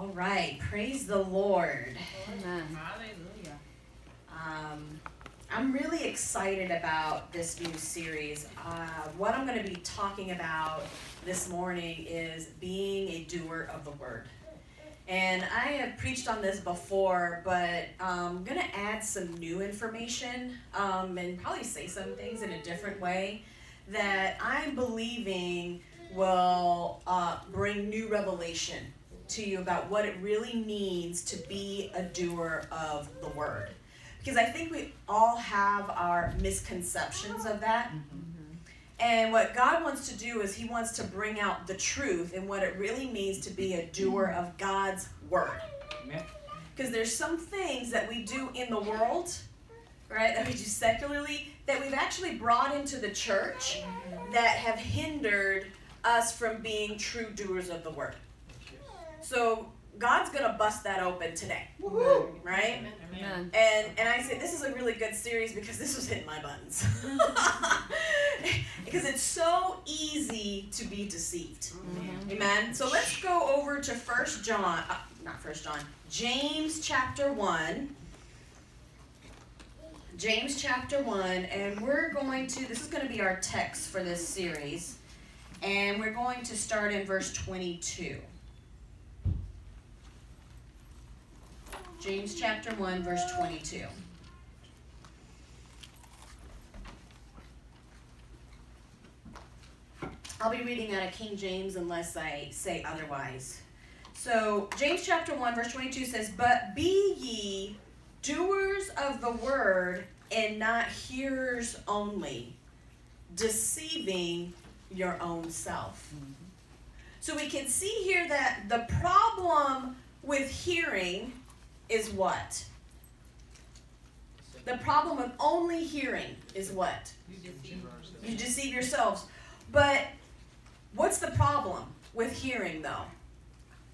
All right. Praise the Lord. Amen. Hallelujah. I'm really excited about this new series. What I'm going to be talking about this morning is being a doer of the word. And I have preached on this before, but I'm going to add some new information and probably say some things in a different way that I'm believing will bring new revelation to you about what it really means to be a doer of the word. Because I think we all have our misconceptions of that. Mm-hmm. And what God wants to do is he wants to bring out the truth and what it really means to be a doer of God's word. Because there's some things that we do in the world, right, that we do secularly, that we've actually brought into the church that have hindered us from being true doers of the word. So God's going to bust that open today. Woo-hoo. Right? Amen. Amen. And I say this is a really good series because this was hitting my buttons. Because it's so easy to be deceived. Mm-hmm. Amen? So let's go over to James chapter 1. James chapter 1, and we're going to, this is going to be our text for this series, and we're going to start in verse 22. James chapter 1, verse 22. I'll be reading out of King James unless I say otherwise. So James chapter 1, verse 22 says, "But be ye doers of the word and not hearers only, deceiving your own self." Mm-hmm. So we can see here that the problem with hearing is what? The problem of only hearing is what? You deceive yourselves. But what's the problem with hearing, though?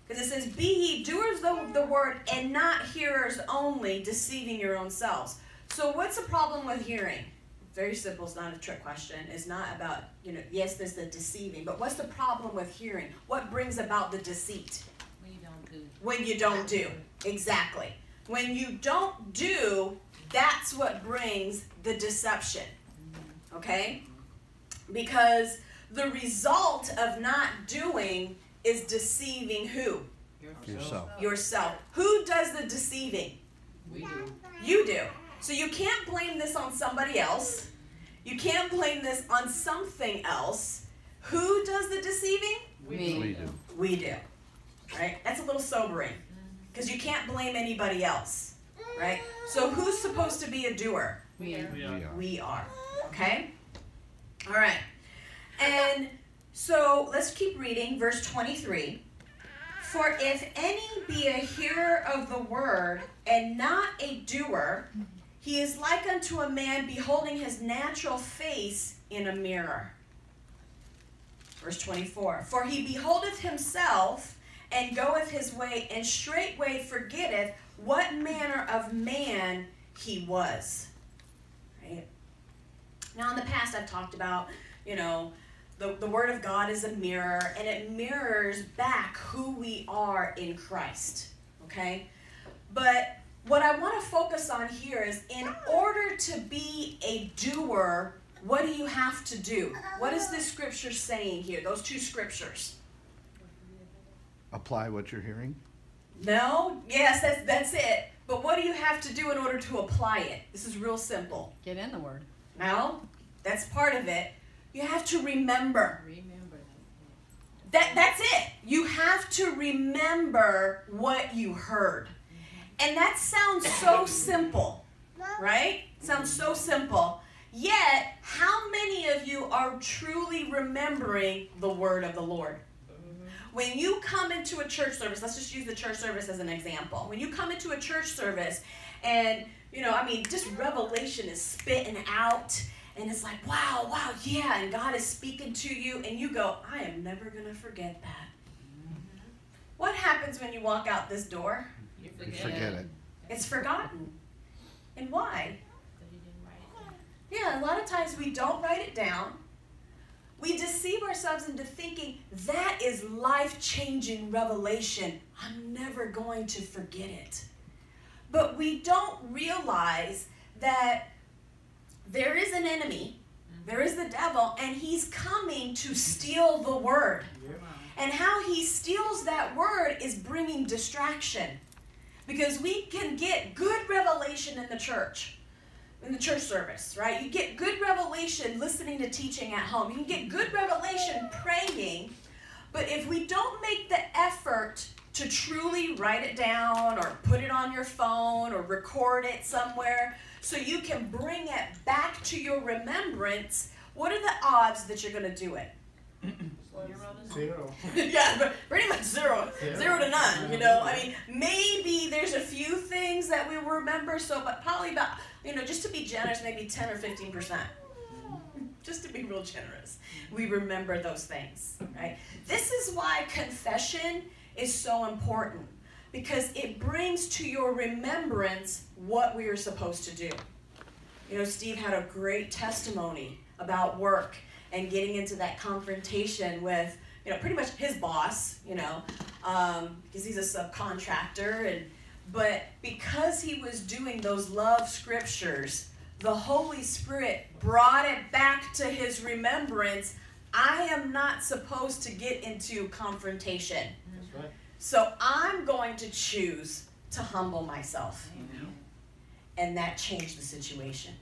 Because it says, "Be ye doers of the word and not hearers only, deceiving your own selves." So what's the problem with hearing? Very simple. It's not a trick question. It's not about, you know, yes, there's the deceiving. But what's the problem with hearing? What brings about the deceit? When you don't do. Exactly. When you don't do, that's what brings the deception. Okay? Because the result of not doing is deceiving who? Yourself. Yourself. Who does the deceiving? We do. You do. So you can't blame this on somebody else. You can't blame this on something else. Who does the deceiving? We do. Right? That's a little sobering. Because you can't blame anybody else, right? So who's supposed to be a doer? We are. Okay? All right. And so let's keep reading verse 23. "For if any be a hearer of the word and not a doer, he is like unto a man beholding his natural face in a mirror." Verse 24. "For he beholdeth himself, and goeth his way, and straightway forgetteth what manner of man he was." Right? Now, in the past, I've talked about, you know, the Word of God is a mirror, and it mirrors back who we are in Christ. Okay? But what I want to focus on here is, in order to be a doer, what do you have to do? What is this scripture saying here? Those two scriptures. Apply what you're hearing? No. Yes, that's it. But what do you have to do in order to apply it? This is real simple. Get in the word. No, that's part of it. You have to remember. Remember. That's it. You have to remember what you heard. And that sounds so simple, right? Sounds so simple. Yet, how many of you are truly remembering the word of the Lord? When you come into a church service, let's just use the church service as an example. When you come into a church service and, you know, I mean, just revelation is spitting out and it's like, wow, yeah, and God is speaking to you and you go, "I am never going to forget that." Mm-hmm. What happens when you walk out this door? You forget it. It's forgotten. And why? Because you didn't write it down. Yeah, a lot of times we don't write it down. We deceive ourselves into thinking that is life-changing revelation. I'm never going to forget it. But we don't realize that there is an enemy, there is the devil, and he's coming to steal the word. And how he steals that word is bringing distraction. Because we can get good revelation in the church service, right? You get good revelation listening to teaching at home. You can get good revelation praying, but if we don't make the effort to truly write it down or put it on your phone or record it somewhere so you can bring it back to your remembrance, what are the odds that you're going to do it? Zero. Yeah, but pretty much zero. Zero to none, you know. I mean, maybe there's a few things that we remember, so, but probably about, you know, just to be generous, maybe 10 or 15%. Just to be real generous. We remember those things, right? This is why confession is so important, because it brings to your remembrance what we are supposed to do. You know, Steve had a great testimony about work and getting into that confrontation with, you know, pretty much his boss, you know, because he's a subcontractor. But because he was doing those love scriptures, the Holy Spirit brought it back to his remembrance. I am not supposed to get into confrontation. That's right. So I'm going to choose to humble myself. Amen. And that changed the situation.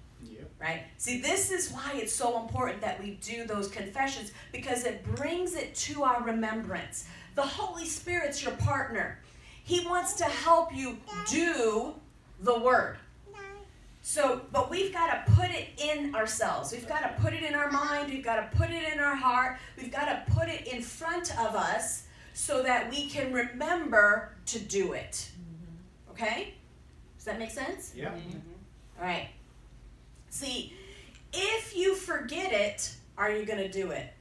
Right? See, this is why it's so important that we do those confessions, because it brings it to our remembrance. The Holy Spirit's your partner. He wants to help you do the word. So, but we've got to put it in ourselves. We've got to put it in our mind. We've got to put it in our heart. We've got to put it in front of us so that we can remember to do it. Okay? Does that make sense? Yeah. Mm-hmm. All right. See, if you forget it, are you going to do it?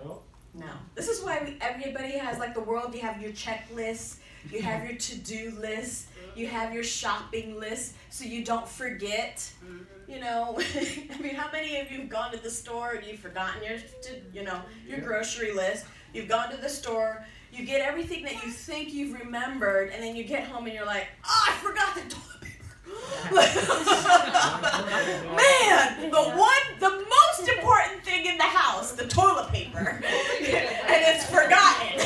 No. No. This is why everybody has, like the world, you have your checklist, you have your to-do list, you have your shopping list, so you don't forget. You know, I mean, how many of you have gone to the store and you've forgotten your, you know, your grocery list? You've gone to the store, you get everything that you think you've remembered, and then you get home and you're like, oh, I forgot the toilet. Man, the most important thing in the house, the toilet paper, and it's forgotten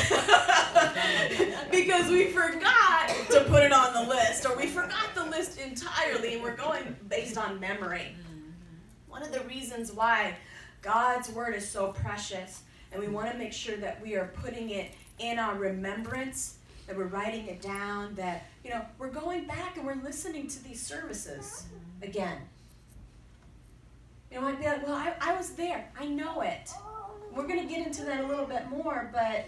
because we forgot to put it on the list, or we forgot the list entirely, and we're going based on memory. One of the reasons why God's word is so precious, and we want to make sure that we are putting it in our remembrance, that we're writing it down, that, you know, we're going back and we're listening to these services again. You know, I'd be like, well, I was there. I know it. We're going to get into that a little bit more, but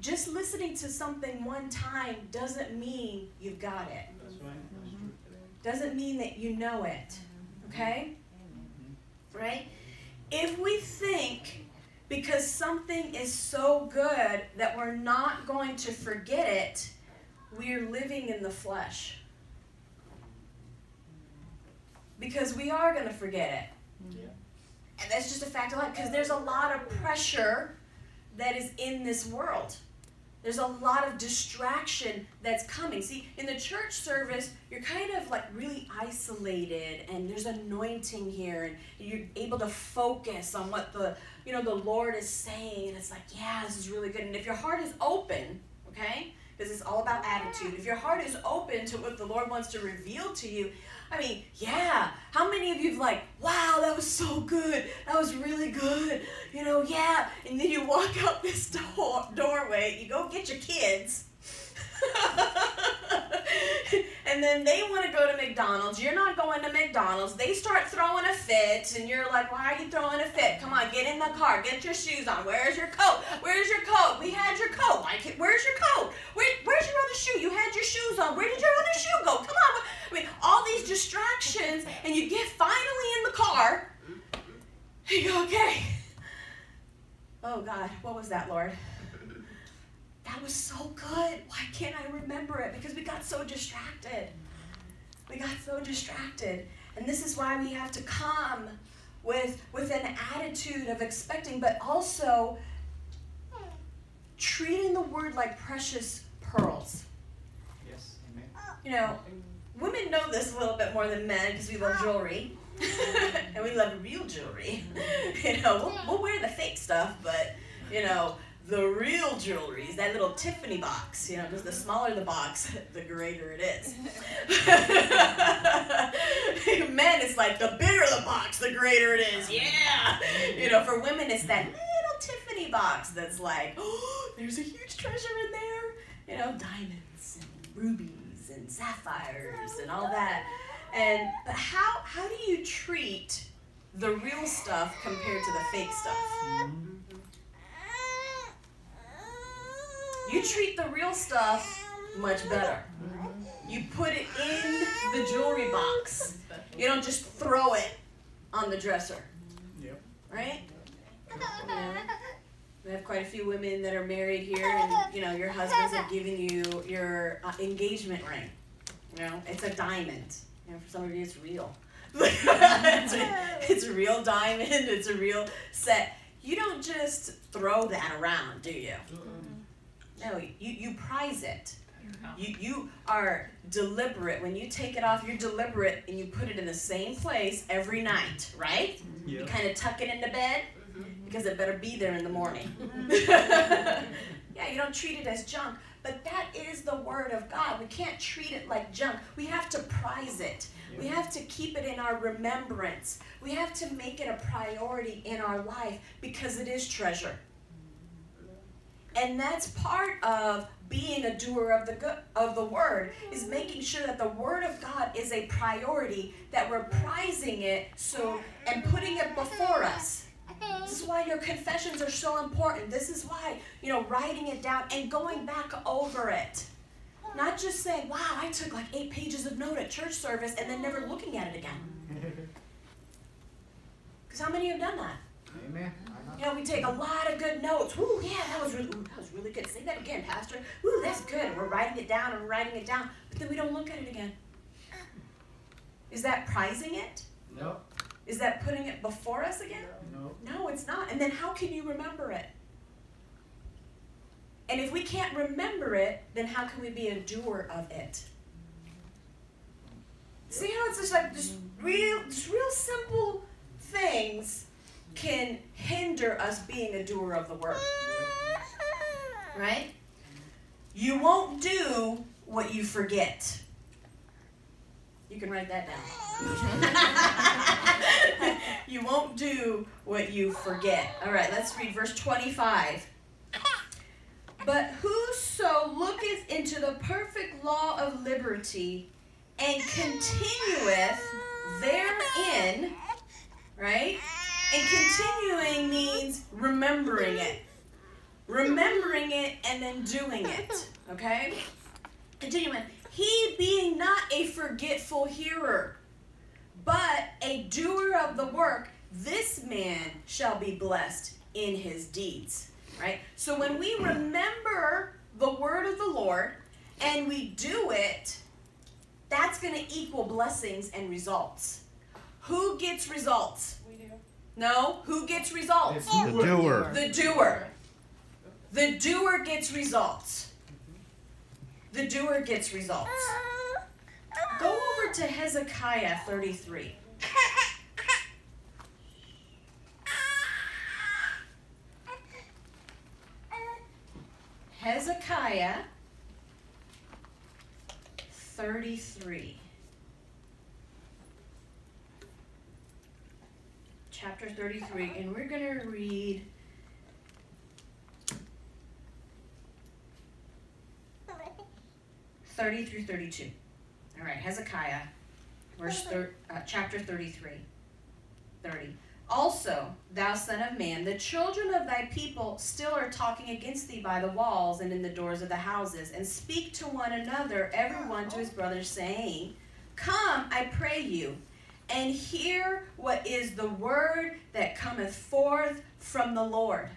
just listening to something one time doesn't mean you've got it. That's right. That's true. Doesn't mean that you know it, okay? Right? If we think because something is so good that we're not going to forget it, we're living in the flesh. Because we are going to forget it. Yeah. And that's just a fact of life, because there's a lot of pressure that is in this world. There's a lot of distraction that's coming. See, in the church service, you're kind of like really isolated, and there's anointing here, and you're able to focus on what the, you know, the Lord is saying, and it's like, yeah, this is really good. And if your heart is open, okay, because it's all about attitude. If your heart is open to what the Lord wants to reveal to you, I mean, yeah, how many of you have like, wow, that was so good. That was really good. You know, yeah. And then you walk out this doorway, you go get your kids, and then they want to go to McDonald's. You're not going to McDonald's. They start throwing a fit, and you're like, why are you throwing a fit? Come on, get in the car. Get your shoes on. Where's your coat? Where's your coat? We had your coat. Where's your coat? Where's your other shoe? You had your shoes on. Where did your other shoe go? Come on. I mean, all these distractions, and you get finally in the car. You go, okay. Oh, God, what was that, Lord? That was so good. Why can't I remember it? Because we got so distracted. We got so distracted. And this is why we have to come with an attitude of expecting, but also treating the word like precious pearls. Yes, amen. You know, women know this a little bit more than men because we love jewelry. And we love real jewelry. You know, we'll wear the fake stuff, but, you know, the real jewelry is that little Tiffany box. You know, because the smaller the box, the greater it is. Men, it's like the bigger the box, the greater it is. Yeah! You know, for women, it's that little Tiffany box that's like, oh, there's a huge treasure in there. You know, diamonds and rubies and sapphires and all that. And but how do you treat the real stuff compared to the fake stuff? You treat the real stuff much better. You put it in the jewelry box. You don't just throw it on the dresser. Yep. Right? Yeah. We have quite a few women that are married here, and you know your husbands are giving you your engagement ring. You know, it's a diamond. You know, for some of you, it's real. It's a real diamond. It's a real set. You don't just throw that around, do you? No, you prize it. You are deliberate. When you take it off, you're deliberate, and you put it in the same place every night, right? Yeah. You kind of tuck it into bed because it better be there in the morning. Yeah, you don't treat it as junk. But that is the Word of God. We can't treat it like junk. We have to prize it. We have to keep it in our remembrance. We have to make it a priority in our life because it is treasure. And that's part of being a doer of the Word, is making sure that the Word of God is a priority, that we're prizing it and putting it before us. This is why your confessions are so important. This is why, you know, writing it down and going back over it. Not just saying, wow, I took like 8 pages of note at church service and then never looking at it again. Because how many have done that? Amen. You know, we take a lot of good notes. Ooh, yeah, that was really good. Say that again, Pastor. Ooh, that's good. We're writing it down and writing it down. But then we don't look at it again. Is that prizing it? No. Is that putting it before us again? No. No, it's not. And then how can you remember it? And if we can't remember it, then how can we be a doer of it? See how it's just like just real simple things can hinder us being a doer of the Word. Right? You won't do what you forget. You can write that down. You won't do what you forget. All right, let's read verse 25. But whoso looketh into the perfect law of liberty and continueth therein, right? And continuing means remembering it. Remembering it and then doing it, okay? Continuing. He being not a forgetful hearer, but a doer of the work, this man shall be blessed in his deeds. Right? So when we remember the word of the Lord and we do it, that's going to equal blessings and results. Who gets results? We do. No? Who gets results? It's the doer. The doer. The doer gets results. The doer gets results. Go over to Hezekiah 33. Hezekiah 33. Chapter 33, and we're going to read verses 30 through 32. All right, Hezekiah, chapter 33, 30. Also, thou son of man, the children of thy people still are talking against thee by the walls and in the doors of the houses, and speak to one another, every one to his brother, saying, Come, I pray you, and hear what is the word that cometh forth from the Lord.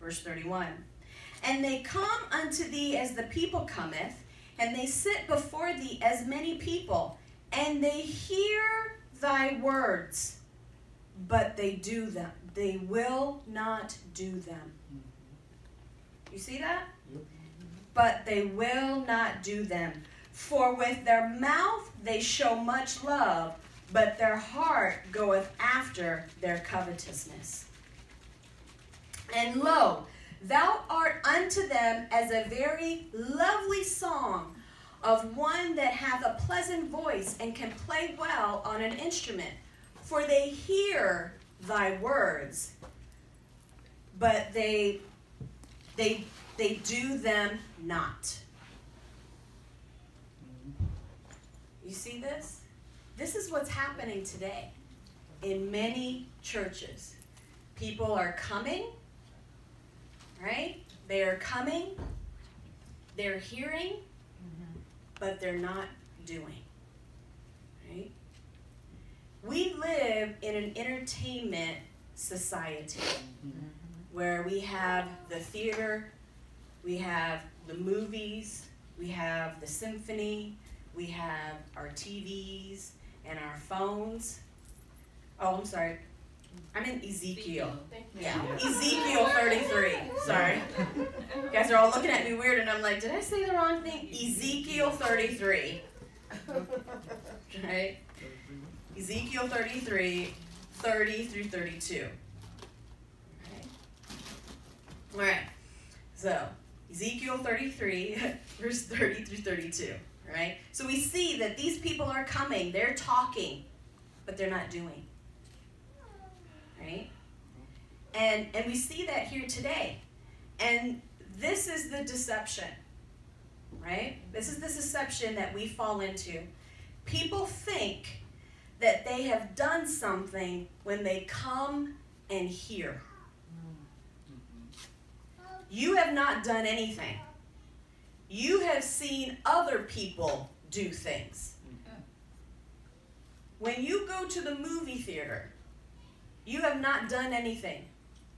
Verse 31. And they come unto thee as the people cometh, and they sit before thee as many people, and they hear thy words, but they do them. They will not do them. You see that? Yep. but they will not do them. For with their mouth they show much love, but their heart goeth after their covetousness. And lo, thou art unto them as a very lovely song of one that hath a pleasant voice and can play well on an instrument. For they hear thy words, but they do them not. You see this? This is what's happening today in many churches. People are coming, right? They are coming, they're hearing, but they're not doing, right? We live in an entertainment society where we have the theater, we have the movies, we have the symphony, we have our TVs and our phones. Oh, I'm sorry. I'm in Ezekiel. Yeah, Ezekiel 33. Sorry. You guys are all looking at me weird, and I'm like, did I say the wrong thing? Ezekiel 33. Right? Ezekiel 33, 30 through 32. All right. So, Ezekiel 33, verse 30 through 32. Right? So we see that these people are coming, they're talking, but they're not doing. Right? And we see that here today. And this is the deception, right? This is the deception that we fall into. People think that they have done something when they come and hear. You have not done anything. You have seen other people do things. When you go to the movie theater, you have not done anything.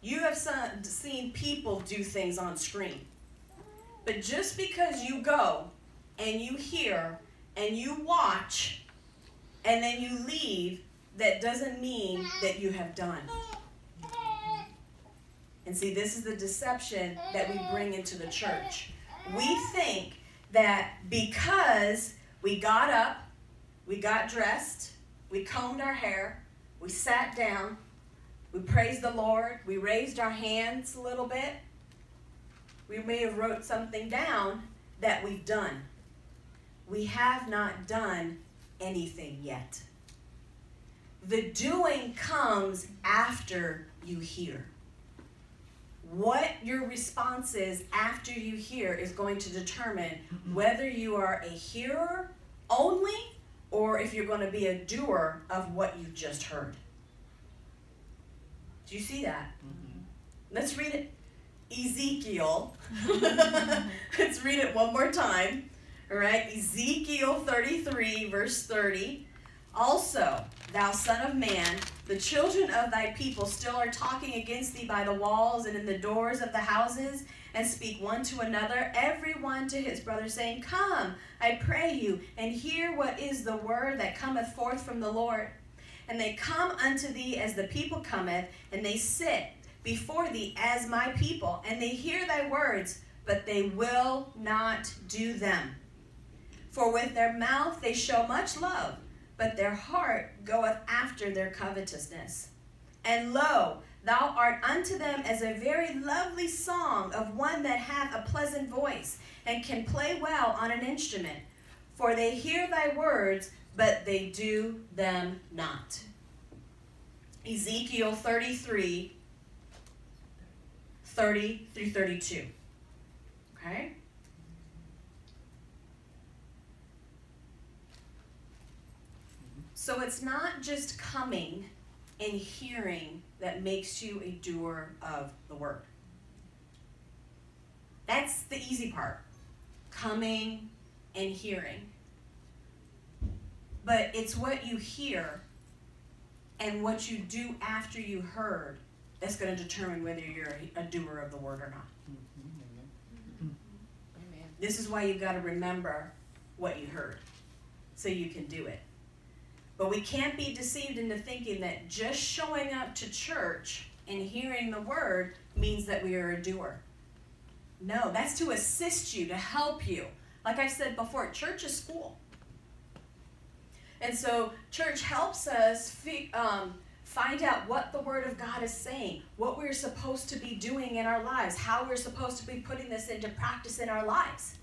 You have seen people do things on screen. But just because you go and you hear and you watch and then you leave, that doesn't mean that you have done. And see, this is the deception that we bring into the church. We think that because we got up, we got dressed, we combed our hair, we sat down, we praised the Lord, we raised our hands a little bit, we may have wrote something down, that we've done. We have not done anything yet. The doing comes after you hear. What your response is after you hear is going to determine whether you are a hearer only or if you're going to be a doer of what you just heard. Do you see that? Mm-hmm. Let's read it. Ezekiel. Let's read it one more time. All right. Ezekiel 33, verse 30. Also, thou son of man, the children of thy people still are talking against thee by the walls and in the doors of the houses, and speak one to another, every one to his brother, saying, Come, I pray you, and hear what is the word that cometh forth from the Lord. And they come unto thee as the people cometh, and they sit before thee as my people, and they hear thy words, but they will not do them. For with their mouth they show much love, but their heart goeth after their covetousness. And lo, thou art unto them as a very lovely song of one that hath a pleasant voice, and can play well on an instrument. For they hear thy words, but they do them not. Ezekiel 33, 30 through 32. Okay? So it's not just coming and hearing that makes you a doer of the word. That's the easy part, coming and hearing. But it's what you hear and what you do after you heard that's going to determine whether you're a doer of the word or not. Amen. Amen. This is why you've got to remember what you heard so you can do it. But we can't be deceived into thinking that just showing up to church and hearing the word means that we are a doer. No, that's to assist you, to help you. Like I said before, church is school. And so church helps us find out what the Word of God is saying, what we're supposed to be doing in our lives, how we're supposed to be putting this into practice in our lives.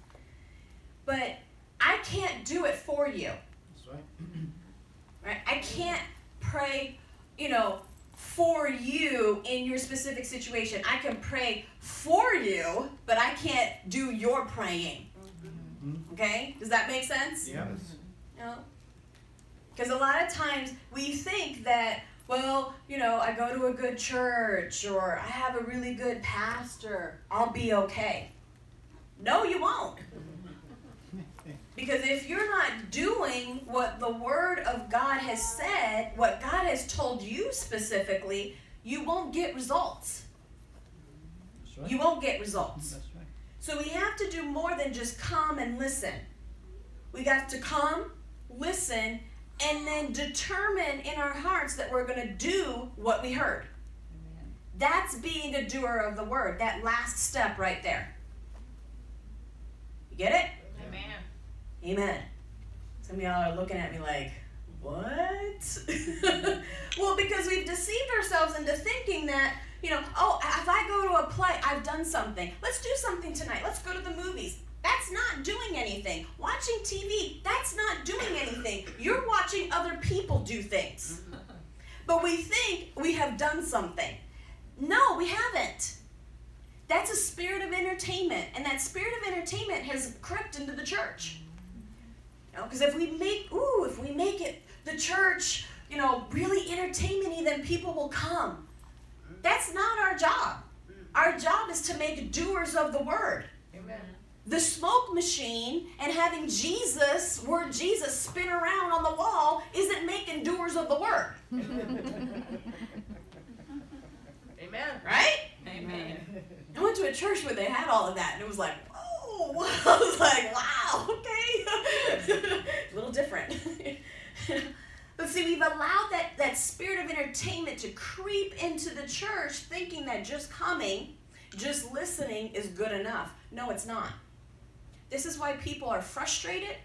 But I can't do it for you. That's right. Right? I can't pray, you know, for you in your specific situation. I can pray for you, but I can't do your praying. Mm-hmm. Okay? Does that make sense? Yes. No? Because a lot of times we think that, well, you know, I go to a good church or I have a really good pastor, I'll be okay. No, you won't. Because if you're not doing what the Word of God has said, what God has told you specifically, you won't get results. That's right. You won't get results. That's right. So we have to do more than just come and listen. We got to come, listen, and then determine in our hearts that we're going to do what we heard. Amen. That's being a doer of the Word, that last step right there. You get it? Amen. Amen. Some of y'all are looking at me like, what? Well, because we've deceived ourselves into thinking that, you know, oh, if I go to a play, I've done something. Let's do something tonight. Let's go to the movies. That's not doing anything. Watching TV, that's not doing anything. You're watching other people do things. But we think we have done something. No, we haven't. That's a spirit of entertainment, and that spirit of entertainment has crept into the church. Because if we make, if we make it the church, you know, really entertainment-y, then people will come. That's not our job. Our job is to make doers of the Word. Amen. The smoke machine and having Jesus, word Jesus, spin around on the wall isn't making doers of the Word. Amen. Right? Amen. I went to a church where they had all of that, and it was like, whoa. I was like, wow, okay. A little different. But see, we've allowed that spirit of entertainment to creep into the church, thinking that just coming, just listening is good enough. No, it's not. This is why people are frustrated.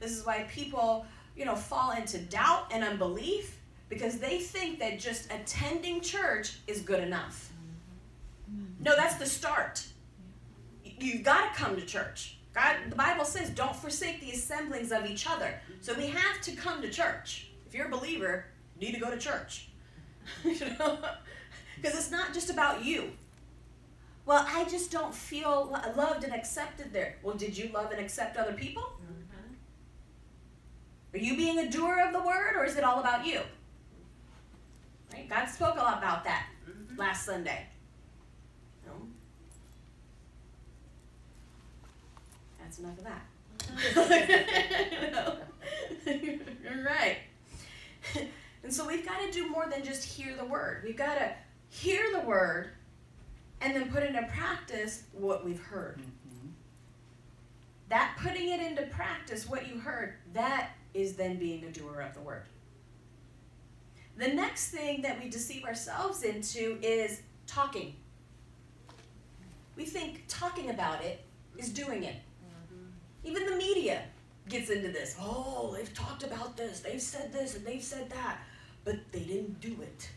This is why people, you know, fall into doubt and unbelief, because they think that just attending church is good enough. No, that's the start. You've got to come to church. God, the Bible says, don't forsake the assemblings of each other. So we have to come to church. If you're a believer, you need to go to church. You know? Because it's not just about you. Well, I just don't feel loved and accepted there. Well, did you love and accept other people? Mm-hmm. Are you being a doer of the Word, or is it all about you? Right? God spoke a lot about that last Sunday. No? That's enough of that. You're right. And so we've got to do more than just hear the Word. We've got to hear the Word and then put into practice what we've heard. Mm-hmm. That putting it into practice, what you heard, that is then being a doer of the Word. The next thing that we deceive ourselves into is talking. We think talking about it is doing it. Mm-hmm. Even the media gets into this. Oh, they've talked about this, they've said this, and they've said that, but they didn't do it.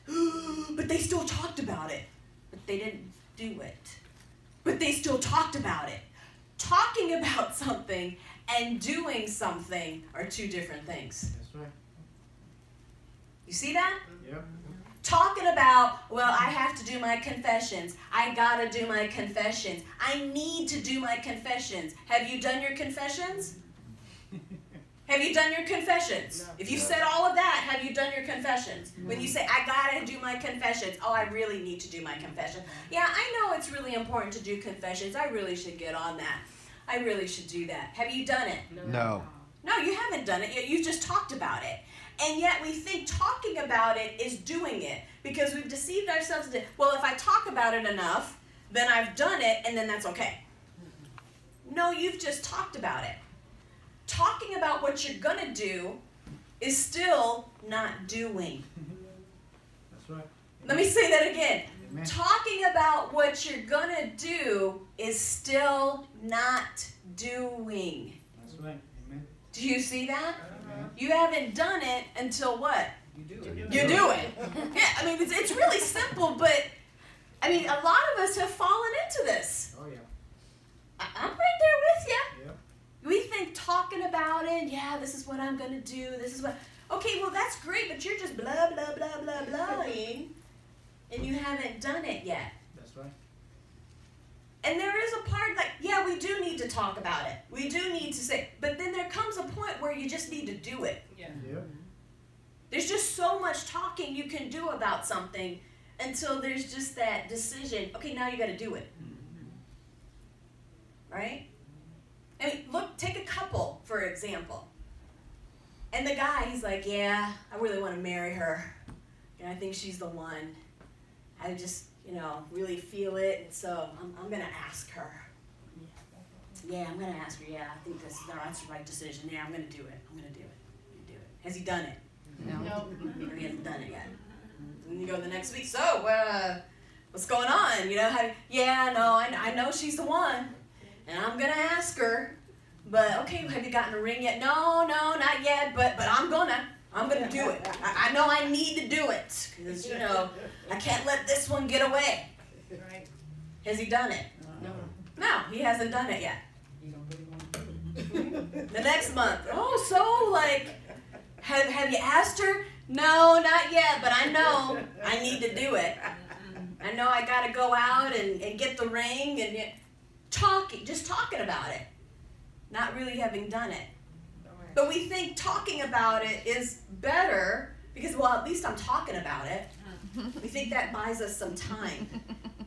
But they still talked about it. But they didn't do it. But they still talked about it. Talking about something and doing something are two different things. That's right. You see that? Yep. Talking about, well, I have to do my confessions. I gotta do my confessions. I need to do my confessions. Have you done your confessions? Have you done your confessions? No. If you said all of that, have you done your confessions? No. When you say, I gotta do my confessions, oh, I really need to do my confession. Yeah, I know it's really important to do confessions. I really should get on that. I really should do that. Have you done it? No. No, you haven't done it. You've just talked about it. And yet we think talking about it is doing it, because we've deceived ourselves into, well, if I talk about it enough, then I've done it, and then that's okay. No, you've just talked about it. Talking about what you're going to do is still not doing. That's right. Let me say that again. Amen. Talking about what you're going to do is still not doing. That's right. Amen. Do you see that? Amen. You haven't done it until what? You do it. You do it. Yeah, I mean, it's really simple, but I mean, a lot of us have fallen into this. Oh, yeah. I'm right there with you. Yeah. We think talking about it, yeah, this is what I'm going to do, this is what... Okay, well, that's great, but you're just blah, blah, blah, blah, blahing, and you haven't done it yet. That's right. And there is a part like, yeah, we do need to talk about it. We do need to say... But then there comes a point where you just need to do it. Yeah. Yeah. There's just so much talking you can do about something until there's just that decision, okay, now you got to do it. Right? I mean, look, take a couple, for example. And the guy, he's like, yeah, I really want to marry her. You know, I think she's the one. I just, you know, really feel it, and so I'm going to ask her. Yeah, I'm going to ask her, yeah, I think that's the right decision. Yeah, I'm going to do it. I'm going to do it. I'm going to do it. Has he done it? No. Nope. Or he hasn't done it yet. And you go the next week, so, what's going on? You know, how, yeah, no, I know she's the one. And I'm going to ask her, but okay, have you gotten a ring yet? No, no, not yet, but I'm going to do it. I know I need to do it because, you know, I can't let this one get away. Right. Has he done it? No. No, he hasn't done it yet. You don't really want to do it. The next month. Oh, so like, have you asked her? No, not yet, but I know I need to do it. I know I got to go out and get the ring and... Just talking about it, not really having done it. But we think talking about it is better because, well, at least I'm talking about it. We think that buys us some time.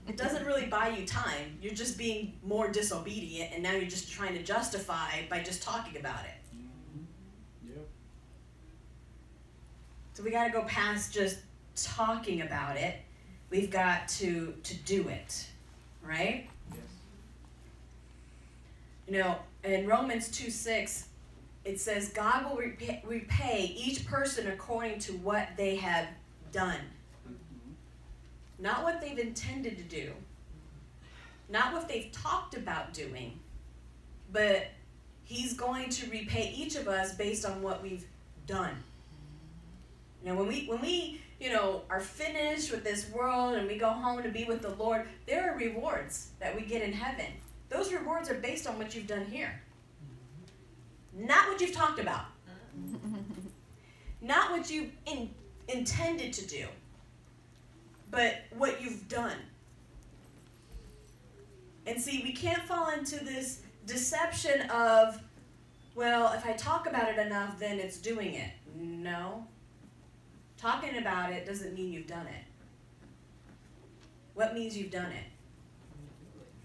It doesn't really buy you time. You're just being more disobedient, and now you're just trying to justify by just talking about it. Mm-hmm. Yep. So we got to go past just talking about it. We've got to do it, right? You know, in Romans 2:6, it says, God will repay each person according to what they have done. Mm-hmm. Not what they've intended to do. Not what they've talked about doing. But he's going to repay each of us based on what we've done. You know, when we, you know, are finished with this world and we go home to be with the Lord, there are rewards that we get in heaven. Those rewards are based on what you've done here. Not what you've talked about. Not what you intended to do. But what you've done. And see, we can't fall into this deception of, well, if I talk about it enough, then it's doing it. No. Talking about it doesn't mean you've done it. What means you've done it?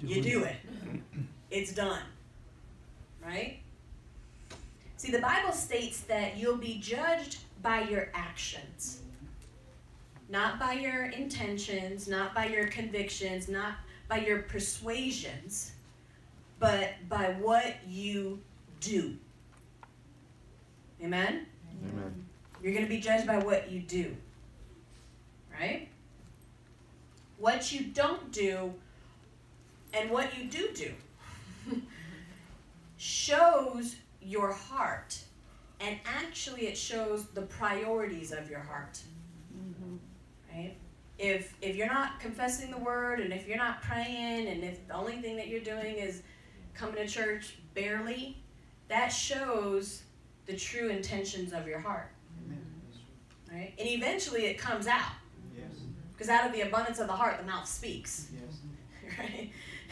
You do it. It's done. Right? See, the Bible states that you'll be judged by your actions. Not by your intentions, not by your convictions, not by your persuasions, but by what you do. Amen? Amen. You're going to be judged by what you do. Right? What you don't do and what you do shows your heart. And actually it shows the priorities of your heart. Mm-hmm. Right? If you're not confessing the word, and if you're not praying, and if the only thing that you're doing is coming to church barely, that shows the true intentions of your heart. Amen. Right? And eventually it comes out. Yes. Because out of the abundance of the heart, the mouth speaks. Yes. Right?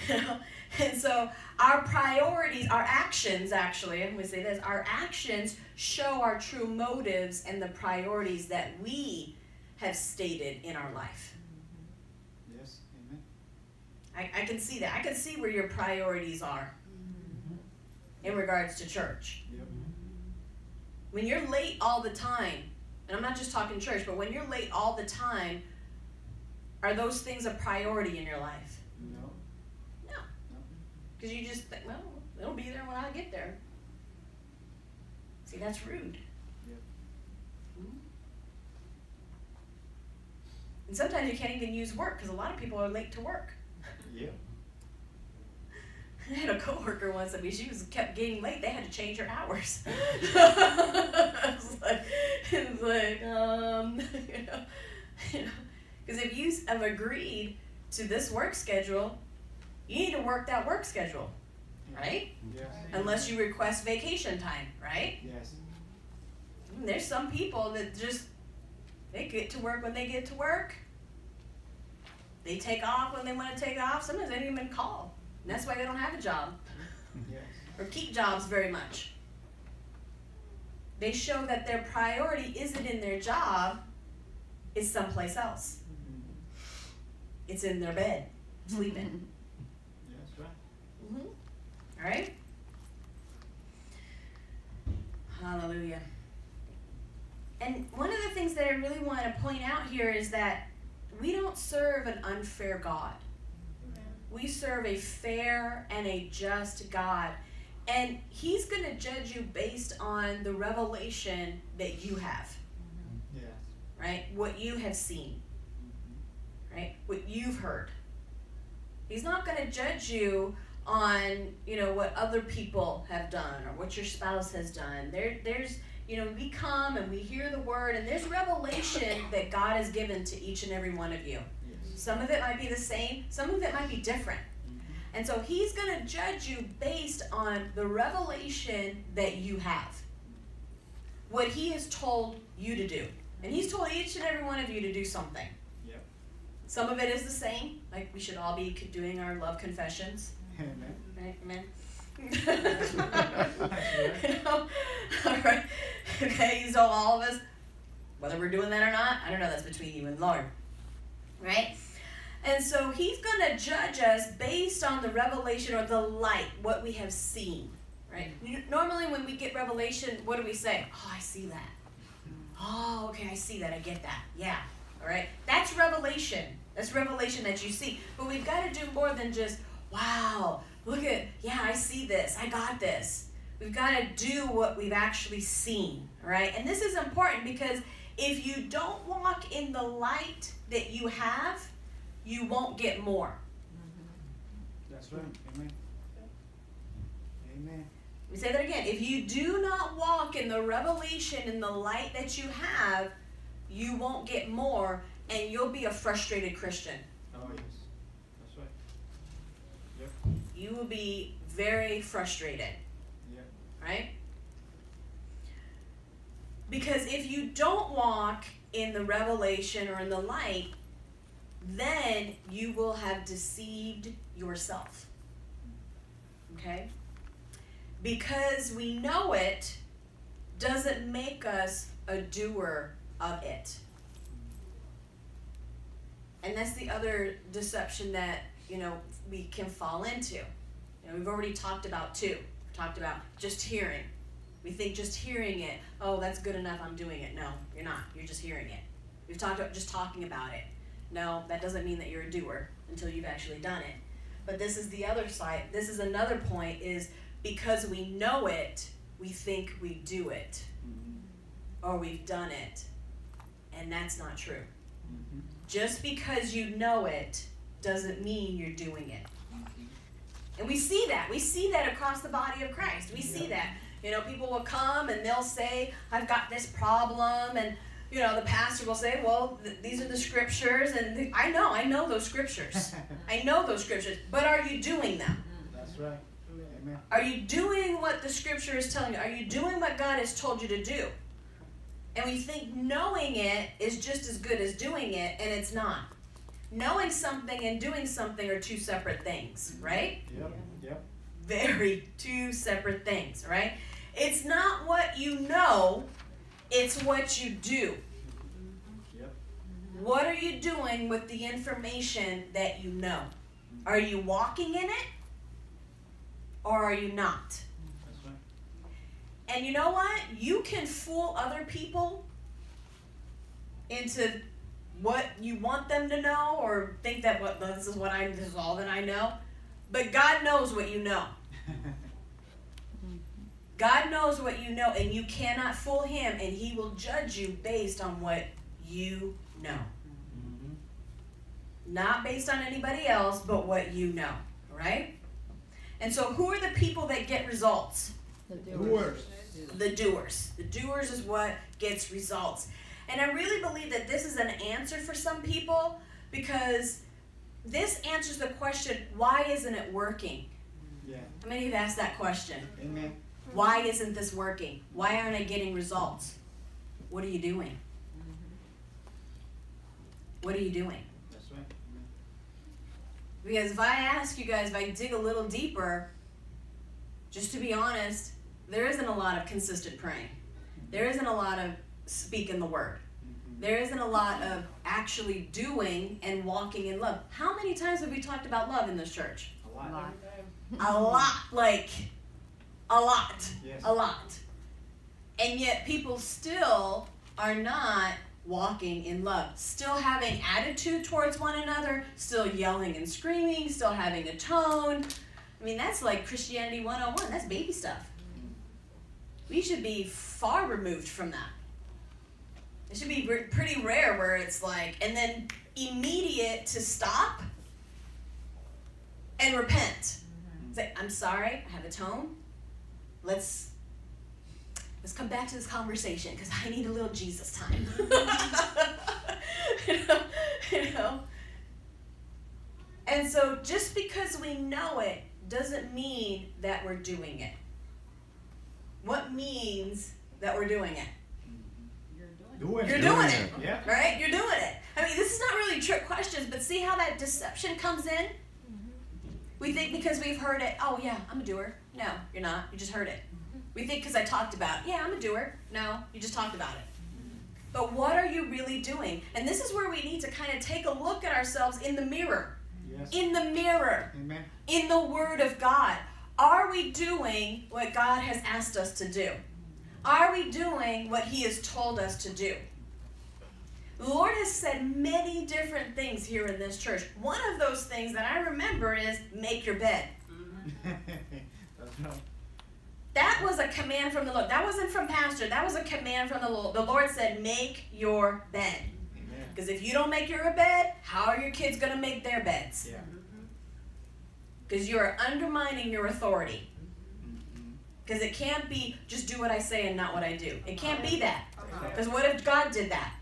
You know? And so our priorities, our actions actually, and we say this, our actions show our true motives and the priorities that we have stated in our life. Mm-hmm. Yes, amen. I can see that. I can see where your priorities are mm-hmm. in regards to church. Yep. When you're late all the time, and I'm not just talking church, but when you're late all the time, are those things a priority in your life? No. Because you just think, well, it'll be there when I get there. See, that's rude. Yeah. Mm-hmm. And sometimes you can't even use work because a lot of people are late to work. Yeah. I had a coworker once. I mean, she was kept getting late. They had to change her hours. I was like, you know, because if you have agreed to this work schedule, you need to work that work schedule, right? Yes. Unless you request vacation time, right? Yes. There's some people that just, they get to work when they get to work. They take off when they want to take off. Sometimes they don't even call. And that's why they don't have a job. Yes. Or keep jobs very much. They show that their priority isn't in their job, it's someplace else. Mm-hmm. It's in their bed, sleeping. Yeah, that's right. Mm-hmm. All right? Hallelujah. And one of the things that I really want to point out here is that we don't serve an unfair God. We serve a fair and a just God. And he's going to judge you based on the revelation that you have. Mm-hmm. Yes. Right? What you have seen. Mm-hmm. Right? What you've heard. He's not going to judge you on, you know, what other people have done or what your spouse has done. There's, you know, we come and we hear the word, and there's revelation that God has given to each and every one of you. Some of it might be the same, some of it might be different. Mm-hmm. And so he's going to judge you based on the revelation that you have. What he has told you to do. And he's told each and every one of you to do something. Yep. Some of it is the same, like we should all be doing our love confessions. Amen. Right? Amen. You know? All right. Okay, so all of us, whether we're doing that or not, I don't know, that's between you and the Lord. Right? And so he's going to judge us based on the revelation or the light, what we have seen. Right? Normally when we get revelation, what do we say? Oh, I see that. Oh, okay, I see that. I get that. Yeah. All right? That's revelation. That's revelation that you see. But we've got to do more than just, wow, look at, yeah, I see this. I got this. We've got to do what we've actually seen. Right? And this is important because if you don't walk in the light that you have, you won't get more. That's right. Amen. Amen. Let me say that again. If you do not walk in the revelation and the light that you have, you won't get more, and you'll be a frustrated Christian. Oh, yes. That's right. Yep. You will be very frustrated. Yep. Right? Because if you don't walk in the revelation or in the light, then you will have deceived yourself. Okay? Because we know it doesn't make us a doer of it. And that's the other deception that, you know, we can fall into. You know, we've already talked about two. We've talked about just hearing. We think just hearing it, oh, that's good enough, I'm doing it. No, you're not. You're just hearing it. We've talked about just talking about it. No, that doesn't mean that you're a doer until you've actually done it. But this is the other side. This is another point, is because we know it, we think we do it. Mm-hmm. Or we've done it. And that's not true. Mm-hmm. Just because you know it doesn't mean you're doing it. Mm-hmm. And we see that. We see that across the body of Christ. We see that. You know, people will come and they'll say, I've got this problem. And, you know, the pastor will say, well, these are the scriptures. And I know those scriptures. I know those scriptures. But are you doing them? That's right. Amen. Are you doing what the scripture is telling you? Are you doing what God has told you to do? And we think knowing it is just as good as doing it, and it's not. Knowing something and doing something are two separate things, right? Yep, yep. Very two separate things, right? It's not what you know, it's what you do. Yep. What are you doing with the information that you know? Are you walking in it, or are you not? That's right. And you know what? You can fool other people into what you want them to know, or think that this is all that I know. But God knows what you know. God knows what you know, and you cannot fool him, and he will judge you based on what you know. Mm-hmm. Not based on anybody else, but what you know, right? And so who are the people that get results? The doers. The doers. The doers is what gets results. And I really believe that this is an answer for some people, because this answers the question, why isn't it working? Yeah. How many of you have asked that question? Amen. Why isn't this working? Why aren't I getting results? What are you doing? What are you doing? That's right. Because if I ask you guys, if I dig a little deeper, just to be honest, there isn't a lot of consistent praying. There isn't a lot of speaking the word. There isn't a lot of actually doing and walking in love. How many times have we talked about love in this church? A lot. A lot, like a lot, yes. A lot. And yet people still are not walking in love, still having attitude towards one another, still yelling and screaming, still having a tone. I mean, that's like Christianity 101. That's baby stuff. We should be far removed from that. It should be pretty rare where it's like, and then immediate to stop and repent. It's like, I'm sorry, I have a tone. Let's come back to this conversation because I need a little Jesus time. You know? And so just because we know it doesn't mean that we're doing it. What means that we're doing it? You're doing it. Yeah. Right? You're doing it. I mean, this is not really trick questions, but see how that deception comes in? We think because we've heard it, oh yeah, I'm a doer. No, you're not. You just heard it. We think because I talked about it, yeah, I'm a doer. No, you just talked about it. But what are you really doing? And this is where we need to kind of take a look at ourselves in the mirror. Yes. In the mirror. Amen. In the Word of God. Are we doing what God has asked us to do? Are we doing what He has told us to do? The Lord has said many different things here in this church. One of those things that I remember is make your bed. That was a command from the Lord. That wasn't from pastor. That was a command from the Lord. The Lord said make your bed. Because if you don't make your bed, how are your kids going to make their beds? Because you are undermining your authority. Because it can't be just do what I say and not what I do. It can't be that. Because what if God did that?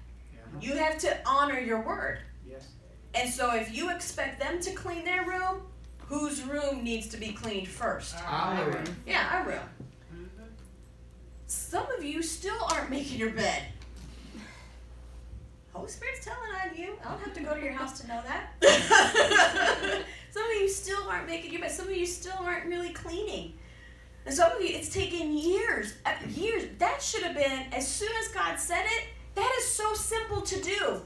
You have to honor your word. Yes. And so if you expect them to clean their room, whose room needs to be cleaned first? Our room. Yeah, our room. Some of you still aren't making your bed. Holy Spirit's telling on you. I don't have to go to your house to know that. Some of you still aren't making your bed. Some of you still aren't really cleaning. And some of you, it's taken years. Years. That should have been, as soon as God said it, that is so simple to do,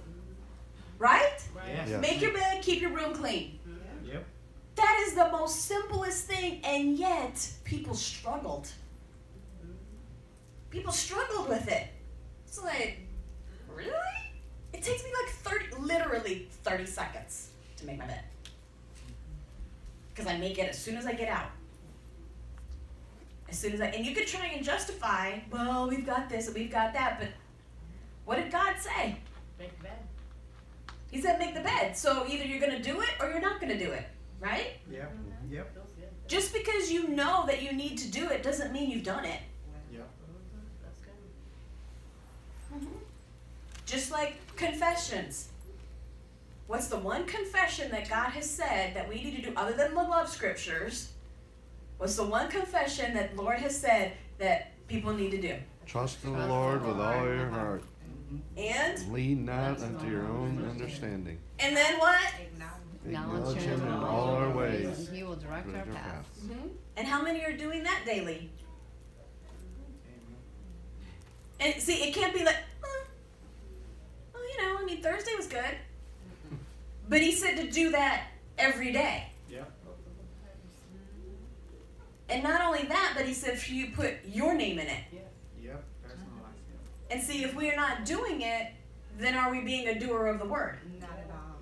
right? Yes. Yes. Make your bed, keep your room clean. Yeah. Yep. That is the most simplest thing, and yet people struggled. People struggled with it. It's like, really? It takes me like 30 seconds to make my bed. Because I make it as soon as I get out. As soon as I, and you could try and justify, well, we've got this and we've got that, but what did God say? Make the bed. He said make the bed. So either you're going to do it or you're not going to do it. Right? Yep. Mm-hmm. Yep. Just because you know that you need to do it doesn't mean you've done it. Yeah. Mm-hmm. Just like confessions. What's the one confession that God has said that we need to do other than the love scriptures? What's the one confession that the Lord has said that people need to do? Trust in the Lord with all your heart. And lean not unto your own understanding. And then what? Acknowledge Him in all our ways. He will direct our paths. Mm-hmm. And how many are doing that daily? And see, it can't be like, well, you know, I mean, Thursday was good. But He said to do that every day. Yeah. And not only that, but He said for you to put your name in it. Yeah. And see, if we are not doing it, then are we being a doer of the word? Not at all.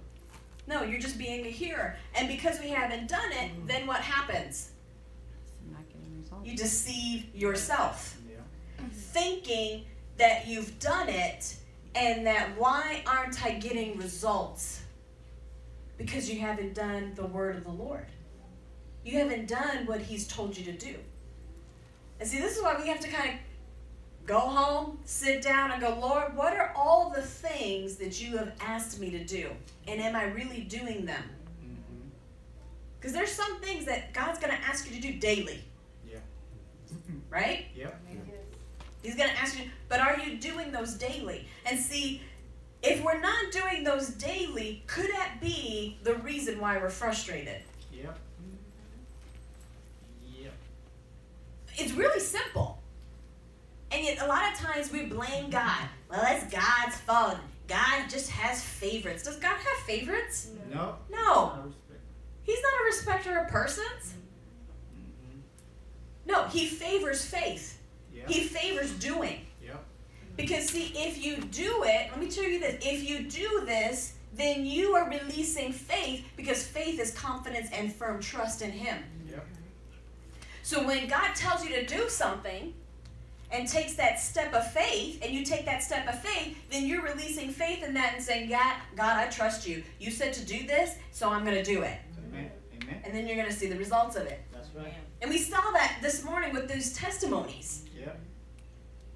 No, you're just being a hearer. And because we haven't done it, then what happens? Not getting results. You deceive yourself. Yeah. Thinking that you've done it and that why aren't I getting results? because you haven't done the word of the Lord. You haven't done what he's told you to do. And see, this is why we have to kind of go home, sit down, and go, Lord, what are all the things that you have asked me to do? And am I really doing them? Because there's some things that God's going to ask you to do daily. Yeah. Right? Yeah. He's going to ask you, but are you doing those daily? And see, if we're not doing those daily, could that be the reason why we're frustrated? Yeah. Yeah. It's really simple. And yet a lot of times we blame God. Well, that's God's fault. God just has favorites. Does God have favorites? No. No. He's not a respecter of persons. No, he favors faith. Yeah. He favors doing. Yeah. Because see, if you do it, let me tell you this, if you do this, then you are releasing faith, because faith is confidence and firm trust in him. Yeah. So when God tells you to do something and takes that step of faith, and you take that step of faith, then you're releasing faith in that and saying, God, I trust you. You said to do this, so I'm going to do it. And then you're going to see the results of it. That's right. And we saw that this morning with those testimonies. Yeah.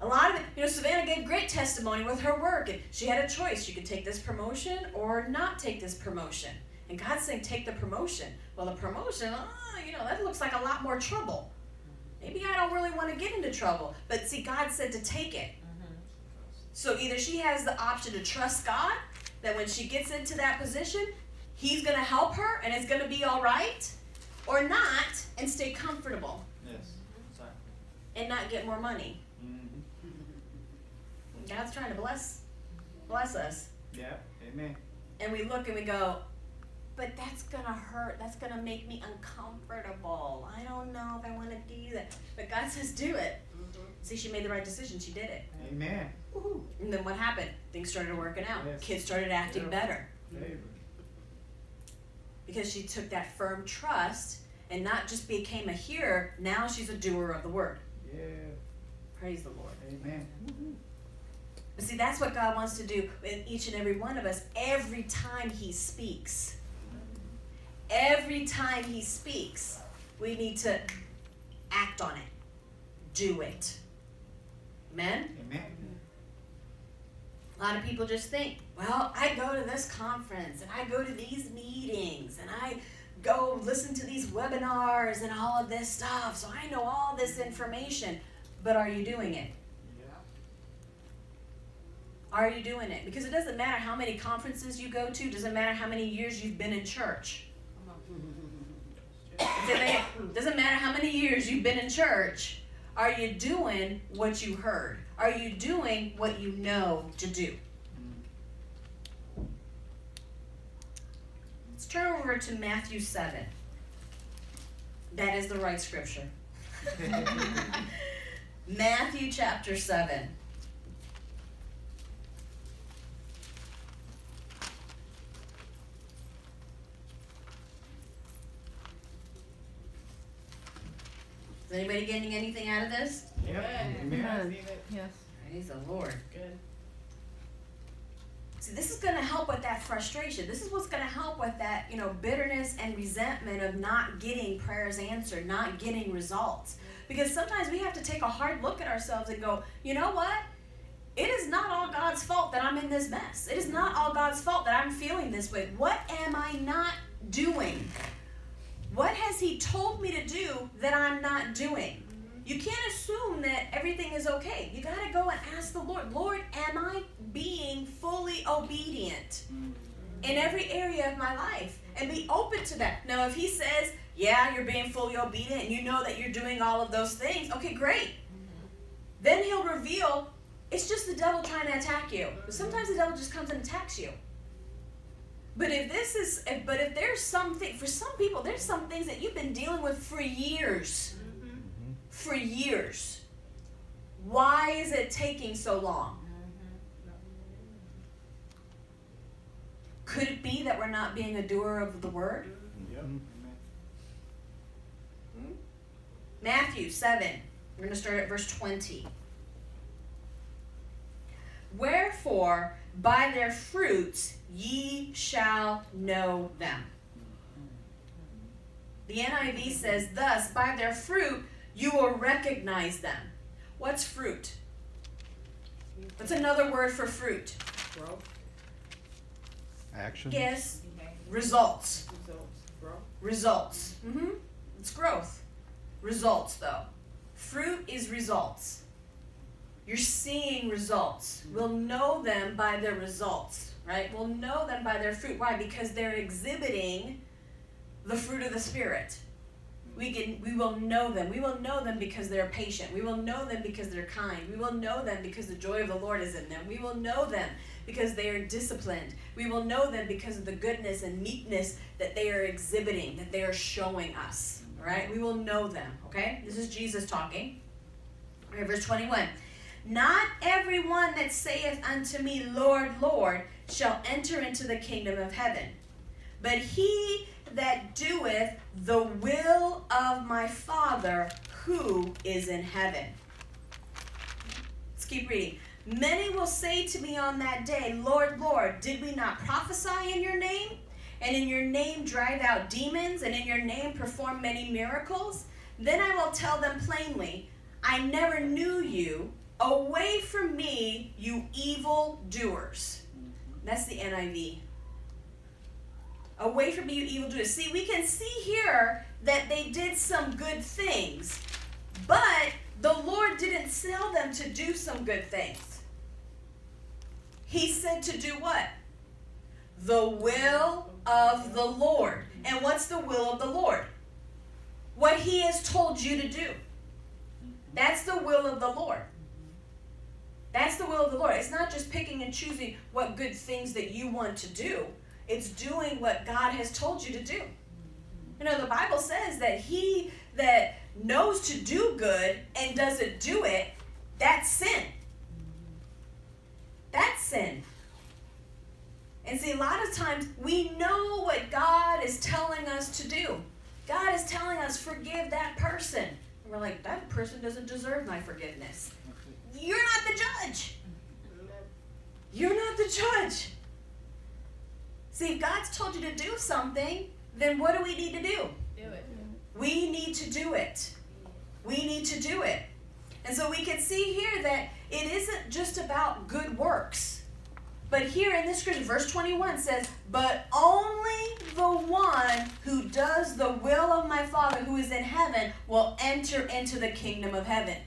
A lot of it, you know, Savannah gave great testimony with her work. And she had a choice. She could take this promotion or not take this promotion. And God's saying, take the promotion. Well, the promotion, you know, that looks like a lot more trouble. Maybe I don't really want to get into trouble. But see, God said to take it. Mm-hmm. So either she has the option to trust God, that when she gets into that position, he's going to help her, and it's going to be all right, or not, and stay comfortable. Yes, exactly. And not get more money. Mm-hmm. God's trying to bless us. Yeah, amen. And we look and we go, but that's going to hurt. That's going to make me uncomfortable. I don't know if I want to do that. But God says do it. Mm-hmm. See, she made the right decision. She did it. Amen. Woo-hoo. And then what happened? Things started working out. Yes. Kids started acting better. Amen. Because she took that firm trust and not just became a hearer, now she's a doer of the word. Yeah. Praise the Lord. Amen. Mm-hmm. But see, that's what God wants to do in each and every one of us every time he speaks. Every time he speaks, we need to act on it. Do it. Amen? Amen. A lot of people just think, well, I go to this conference, and I go to these meetings, and I go listen to these webinars and all of this stuff, so I know all this information. But are you doing it? Yeah. Are you doing it? Because it doesn't matter how many conferences you go to. It doesn't matter how many years you've been in church. It doesn't matter how many years you've been in church. Are you doing what you heard? Are you doing what you know to do? Let's turn over to Matthew 7. That is the right scripture. Matthew chapter 7. Is anybody getting anything out of this? Yep. Amen. Yes. Praise the Lord. Good. See, this is going to help with that frustration. This is what's going to help with that, you know, bitterness and resentment of not getting prayers answered, not getting results. Because sometimes we have to take a hard look at ourselves and go, you know what? It is not all God's fault that I'm in this mess. It is not all God's fault that I'm feeling this way. What am I not doing? What has he told me to do that I'm not doing? You can't assume that everything is okay. You got to go and ask the Lord, Lord, am I being fully obedient in every area of my life? And be open to that. Now, if he says, yeah, you're being fully obedient and you know that you're doing all of those things, okay, great. Then he'll reveal it's just the devil trying to attack you. But sometimes the devil just comes and attacks you. But if there's something, for some people, there's some things that you've been dealing with for years. Mm-hmm. For years. Why is it taking so long? Mm-hmm. Could it be that we're not being a doer of the word? Yep. Mm-hmm. Matthew 7. We're going to start at verse 20. Wherefore, by their fruits ye shall know them. The NIV says, thus, by their fruit you will recognize them. What's fruit? What's another word for fruit? Growth. Action. Yes. Results. Results. Mm-hmm. It's growth. Results, though. Fruit is results. You're seeing results. We'll know them by their results, right? We'll know them by their fruit. Why? Because they're exhibiting the fruit of the Spirit. We will know them. We will know them because they're patient. We will know them because they're kind. We will know them because the joy of the Lord is in them. We will know them because they are disciplined. We will know them because of the goodness and meekness that they are exhibiting, that they are showing us. All right? We will know them. Okay? This is Jesus talking. Okay, verse 21. Not everyone that saith unto me, Lord, Lord, shall enter into the kingdom of heaven, but he that doeth the will of my Father who is in heaven. Let's keep reading. Many will say to me on that day, Lord, Lord, did we not prophesy in your name? And in your name drive out demons? And in your name perform many miracles? Then I will tell them plainly, I never knew you. Away from me, you evil doers. That's the NIV. Away from me, you evil doers. See, we can see here that they did some good things, but the Lord didn't tell them to do some good things. He said to do what? The will of the Lord. And what's the will of the Lord? What he has told you to do. That's the will of the Lord. That's the will of the Lord. It's not just picking and choosing what good things that you want to do. It's doing what God has told you to do. You know, the Bible says that he that knows to do good and doesn't do it, that's sin. That's sin. And see, a lot of times we know what God is telling us to do. God is telling us, forgive that person. And we're like, that person doesn't deserve my forgiveness. You're not the judge. You're not the judge. See, if God's told you to do something, then what do we need to do? Do it. We need to do it. We need to do it. And so we can see here that it isn't just about good works. But here in this scripture, verse 21 says, but only the one who does the will of my Father who is in heaven will enter into the kingdom of heaven.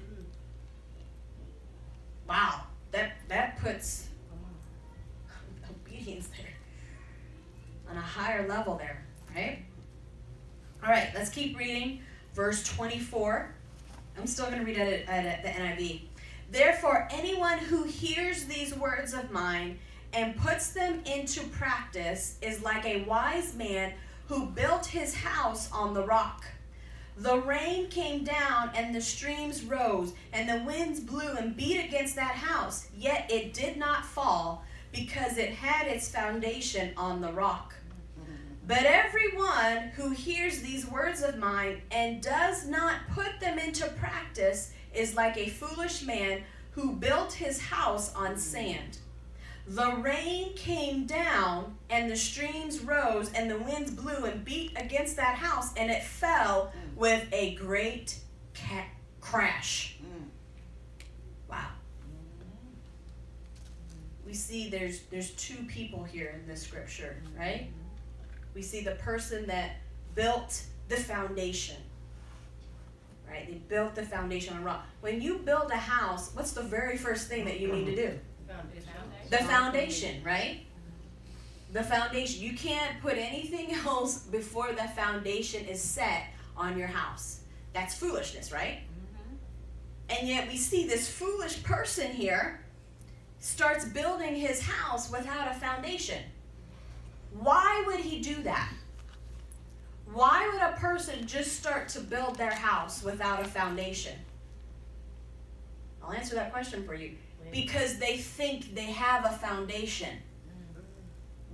Wow, that puts obedience there on a higher level there, right? All right, let's keep reading verse 24. I'm still going to read it at the NIV. Therefore, anyone who hears these words of mine and puts them into practice is like a wise man who built his house on the rock. The rain came down, and the streams rose, and the winds blew and beat against that house, yet it did not fall, because it had its foundation on the rock. But everyone who hears these words of mine and does not put them into practice is like a foolish man who built his house on sand. The rain came down, and the streams rose, and the winds blew and beat against that house, and it fell with a great crash. Wow. We see there's two people here in this scripture, right? We see the person that built the foundation, right? They built the foundation on rock. When you build a house, what's the very first thing that you need to do? The foundation, right? The foundation. You can't put anything else before the foundation is set on your house. That's foolishness, right? And yet we see this foolish person here starts building his house without a foundation. Why would he do that? Why would a person just start to build their house without a foundation? I'll answer that question for you. Because they think they have a foundation,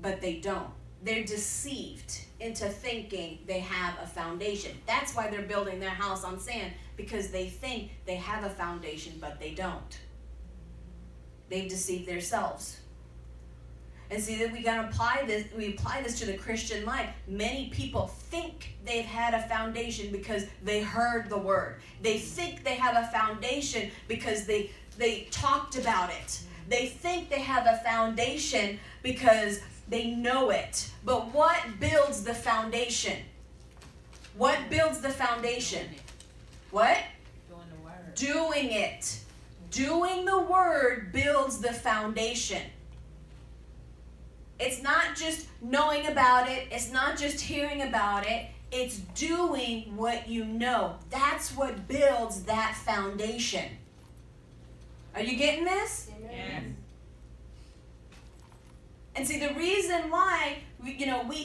but they don't. They're deceived into thinking they have a foundation. That's why they're building their house on sand, because they think they have a foundation, but they don't. they've deceived themselves. And see that we can apply this. We apply this to the Christian life. Many people think they've had a foundation because they heard the word. They think they have a foundation because they talked about it. They think they have a foundation because they know it. But what builds the foundation? What builds the foundation? What? Doing the word. Doing it. Doing the word builds the foundation. It's not just knowing about it. It's not just hearing about it. It's doing what you know. That's what builds that foundation. Are you getting this? Yes. And see, the reason why we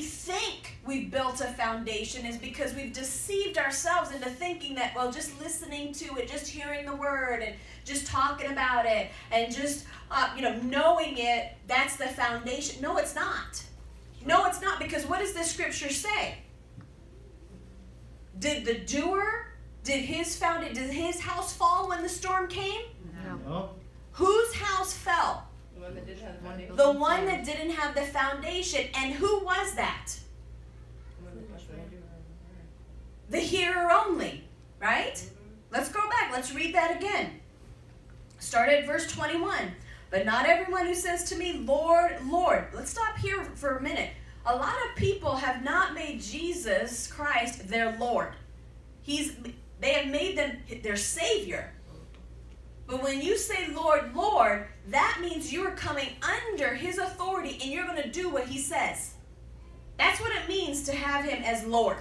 think we've built a foundation is because we've deceived ourselves into thinking that, well, just listening to it, just hearing the word, and just talking about it, and just knowing it, that's the foundation. No, it's not. No, it's not, because what does the scripture say? Did the doer, did his house fall when the storm came? No. Whose house fell? The one that didn't have the foundation. And who was that? The hearer only, right? Let's go back. Let's read that again. Start at verse 21. But not everyone who says to me, Lord, Lord. Let's stop here for a minute. A lot of people have not made Jesus Christ their Lord. They have made them their Savior. But when you say, Lord, Lord, that means you're coming under his authority and you're going to do what he says. That's what it means to have him as Lord.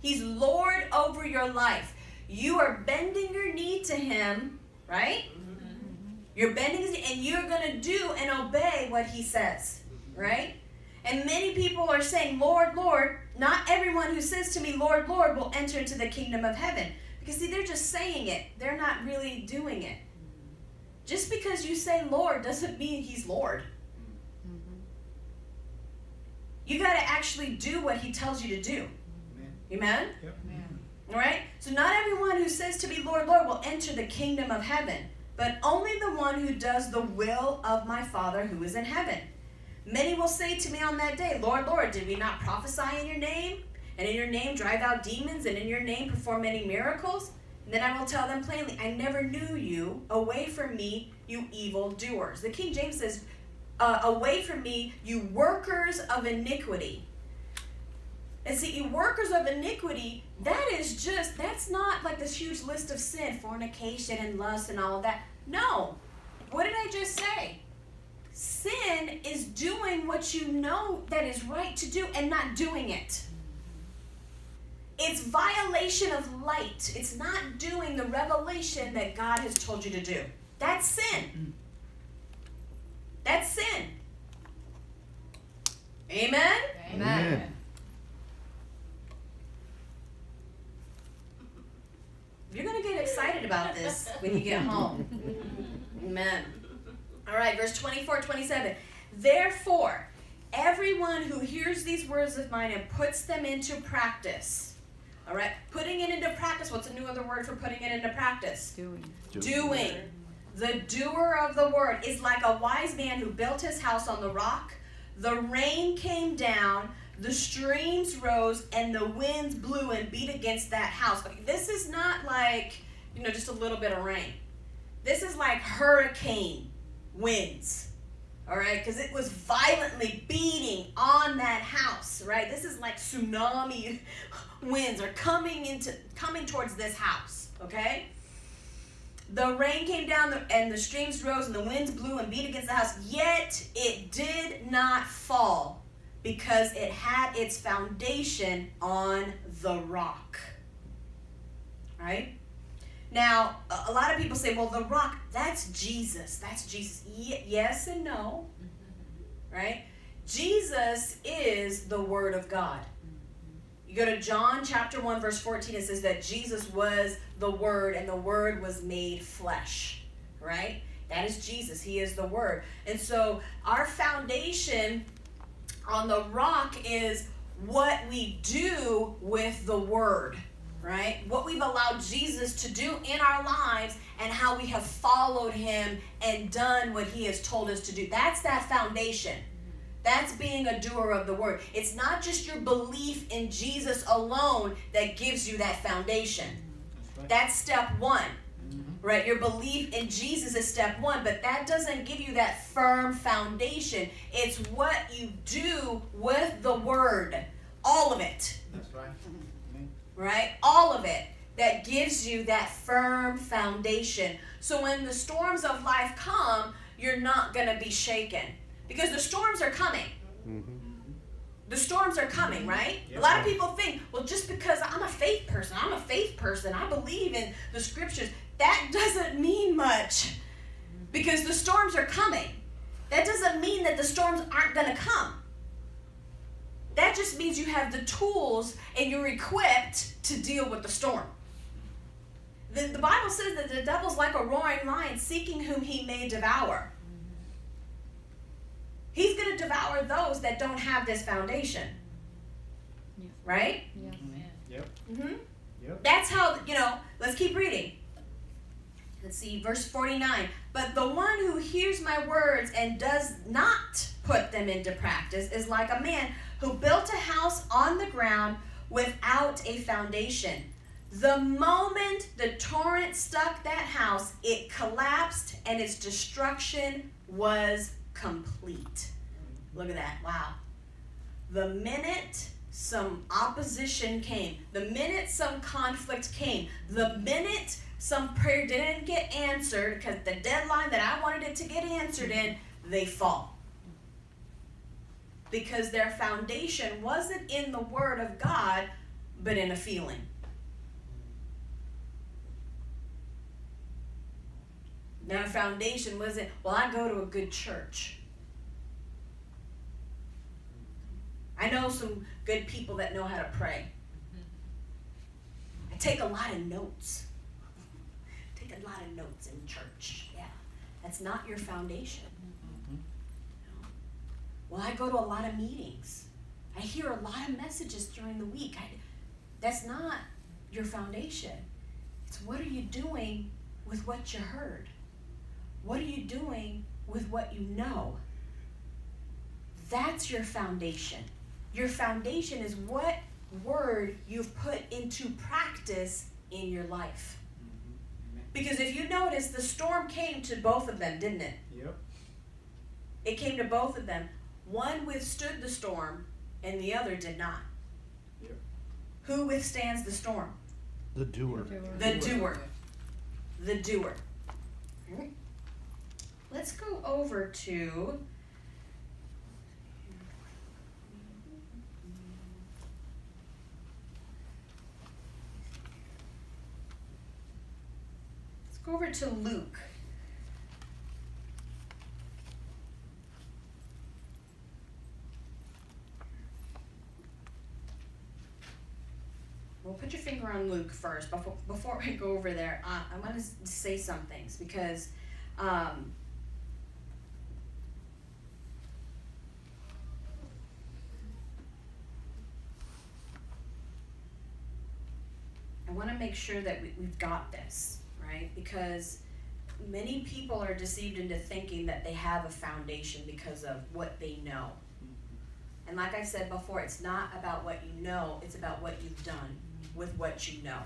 He's Lord over your life. You are bending your knee to him, right? You're bending his knee and you're going to do and obey what he says, right? And many people are saying, Lord, Lord. Not everyone who says to me, Lord, Lord, will enter into the kingdom of heaven. Because, see, they're just saying it. They're not really doing it. Just because you say Lord doesn't mean he's Lord. You got to actually do what he tells you to do. Amen? Yep. Amen. All right? So not everyone who says to me, Lord, Lord, will enter the kingdom of heaven, but only the one who does the will of my Father who is in heaven. Many will say to me on that day, Lord, Lord, did we not prophesy in your name? And in your name drive out demons, and in your name perform many miracles? And then I will tell them plainly, I never knew you. Away from me, you evildoers. The King James says, away from me, you workers of iniquity. And see, you workers of iniquity, that's not like this huge list of sin, fornication and lust and all of that. No. What did I just say? Sin is doing what you know that is right to do and not doing it. It's violation of light. It's not doing the revelation that God has told you to do. That's sin. That's sin. Amen? Amen. You're going to get excited about this when you get home. Amen. All right, verse 24, 27. Therefore, everyone who hears these words of mine and puts them into practice. All right, putting it into practice. What's another word for putting it into practice? Doing. The doer of the word is like a wise man who built his house on the rock. The rain came down, the streams rose, and the winds blew and beat against that house. This is not like, just a little bit of rain. This is like hurricane winds. All right, because it was violently beating on that house, right? This is like tsunami winds are coming towards this house, okay? The rain came down and the streams rose and the winds blew and beat against the house, yet it did not fall because it had its foundation on the rock, right? Now, a lot of people say, well, the rock, that's Jesus. That's Jesus. Yes and no, right? Jesus is the Word of God. You go to John chapter 1, verse 14, it says that Jesus was the Word, and the Word was made flesh, right? That is Jesus. He is the Word. And so our foundation on the rock is what we do with the Word. right? What we've allowed Jesus to do in our lives and how we have followed him and done what he has told us to do. That's that foundation. That's being a doer of the word. It's not just your belief in Jesus alone that gives you that foundation. That's step one, right? Your belief in Jesus is step one, but that doesn't give you that firm foundation. It's what you do with the word, all of it. That's right. Right? All of it that gives you that firm foundation. So when the storms of life come, you're not going to be shaken because the storms are coming. Mm-hmm. The storms are coming, right? Yep. A lot of people think, well, just because I'm a faith person, I believe in the scriptures, that doesn't mean much because the storms are coming. That doesn't mean that the storms aren't going to come. That just means you have the tools and you're equipped to deal with the storm. The Bible says that the devil's like a roaring lion seeking whom he may devour. He's going to devour those that don't have this foundation. Yes. Right? Yes. Yep. Mm-hmm. Yep. That's how, you know, let's keep reading. Let's see, verse 49. But the one who hears my words and does not put them into practice is like a man who built a house on the ground without a foundation. The moment the torrent struck that house, it collapsed and its destruction was complete. Look at that. Wow. The minute some opposition came, the minute some conflict came, the minute some prayer didn't get answered because the deadline that I wanted it to get answered in, they fall. Because their foundation wasn't in the Word of God, but in a feeling. Their foundation wasn't, well, I go to a good church. I know some good people that know how to pray. I take a lot of notes. Take a lot of notes in church. Yeah, that's not your foundation. Well, I go to a lot of meetings. I hear a lot of messages during the week. That's not your foundation. It's what are you doing with what you heard? What are you doing with what you know? That's your foundation. Your foundation is what word you've put into practice in your life. Mm-hmm. Because if you notice, the storm came to both of them, didn't it? Yep. It came to both of them. One withstood the storm, and the other did not. Yep. Who withstands the storm? The doer. The doer. Okay. Let's go over to... Let's go over to Luke. Well, put your finger on Luke first. Before we go over there, I want to say some things because I want to make sure that we've got this, right? Because many people are deceived into thinking that they have a foundation because of what they know. And like I said before, it's not about what you know, it's about what you've done with what you know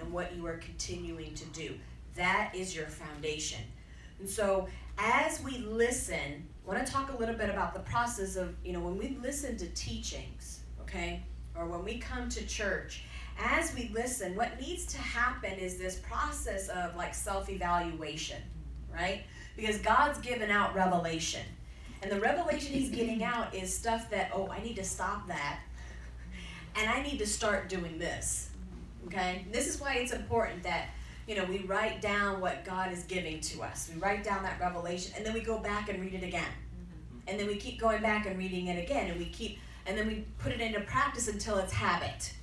and what you are continuing to do. That is your foundation. And so as we listen, I want to talk a little bit about the process of, you know, when we listen to teachings, okay, or when we come to church, as we listen, what needs to happen is this process of like self-evaluation, right? Because God's given out revelation. And the revelation he's getting out is stuff that, oh, I need to stop that. And I need to start doing this, okay? This is why it's important that, you know, we write down what God is giving to us. We write down that revelation, and then we go back and read it again. And then we keep going back and reading it again, and then we put it into practice until it's habit,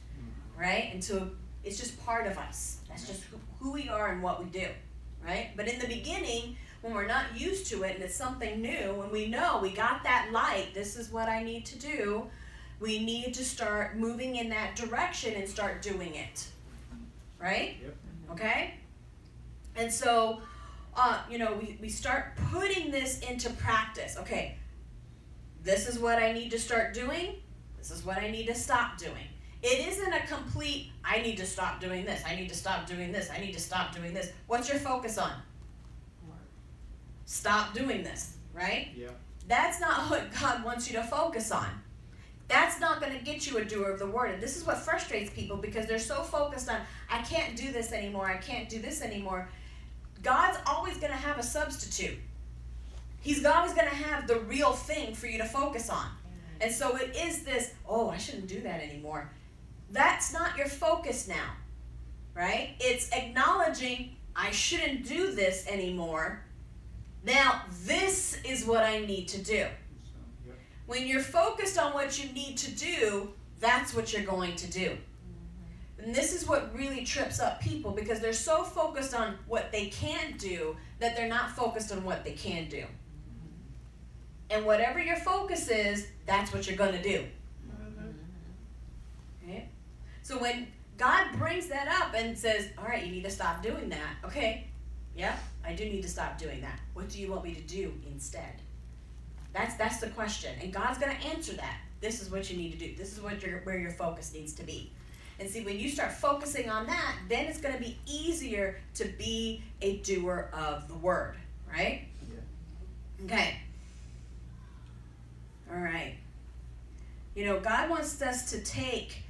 right? Until it's just part of us. That's just who we are and what we do, right? But in the beginning, when we're not used to it and it's something new, when we know we got that light, this is what I need to do, we need to start moving in that direction and start doing it. right? Yep. Okay? And so, you know, we start putting this into practice. Okay, this is what I need to start doing. This is what I need to stop doing. It isn't a complete, I need to stop doing this. I need to stop doing this. I need to stop doing this. What's your focus on? Stop doing this, right? Yeah. That's not what God wants you to focus on. That's not going to get you a doer of the word. And this is what frustrates people, because they're so focused on, I can't do this anymore. I can't do this anymore. God's always going to have a substitute. He's always going to have the real thing for you to focus on. And so it is this, oh, I shouldn't do that anymore. That's not your focus now, right? It's acknowledging, I shouldn't do this anymore. Now, this is what I need to do. When you're focused on what you need to do, that's what you're going to do. And this is what really trips up people, because they're so focused on what they can't do that they're not focused on what they can do. And whatever your focus is, that's what you're going to do. Okay? So when God brings that up and says, all right, you need to stop doing that. Okay, yeah, I do need to stop doing that. What do you want me to do instead? That's the question. And God's going to answer that. This is what you need to do. This is what where your focus needs to be. And see, when you start focusing on that, then it's going to be easier to be a doer of the word, right? Yeah. Okay. All right. You know, God wants us to take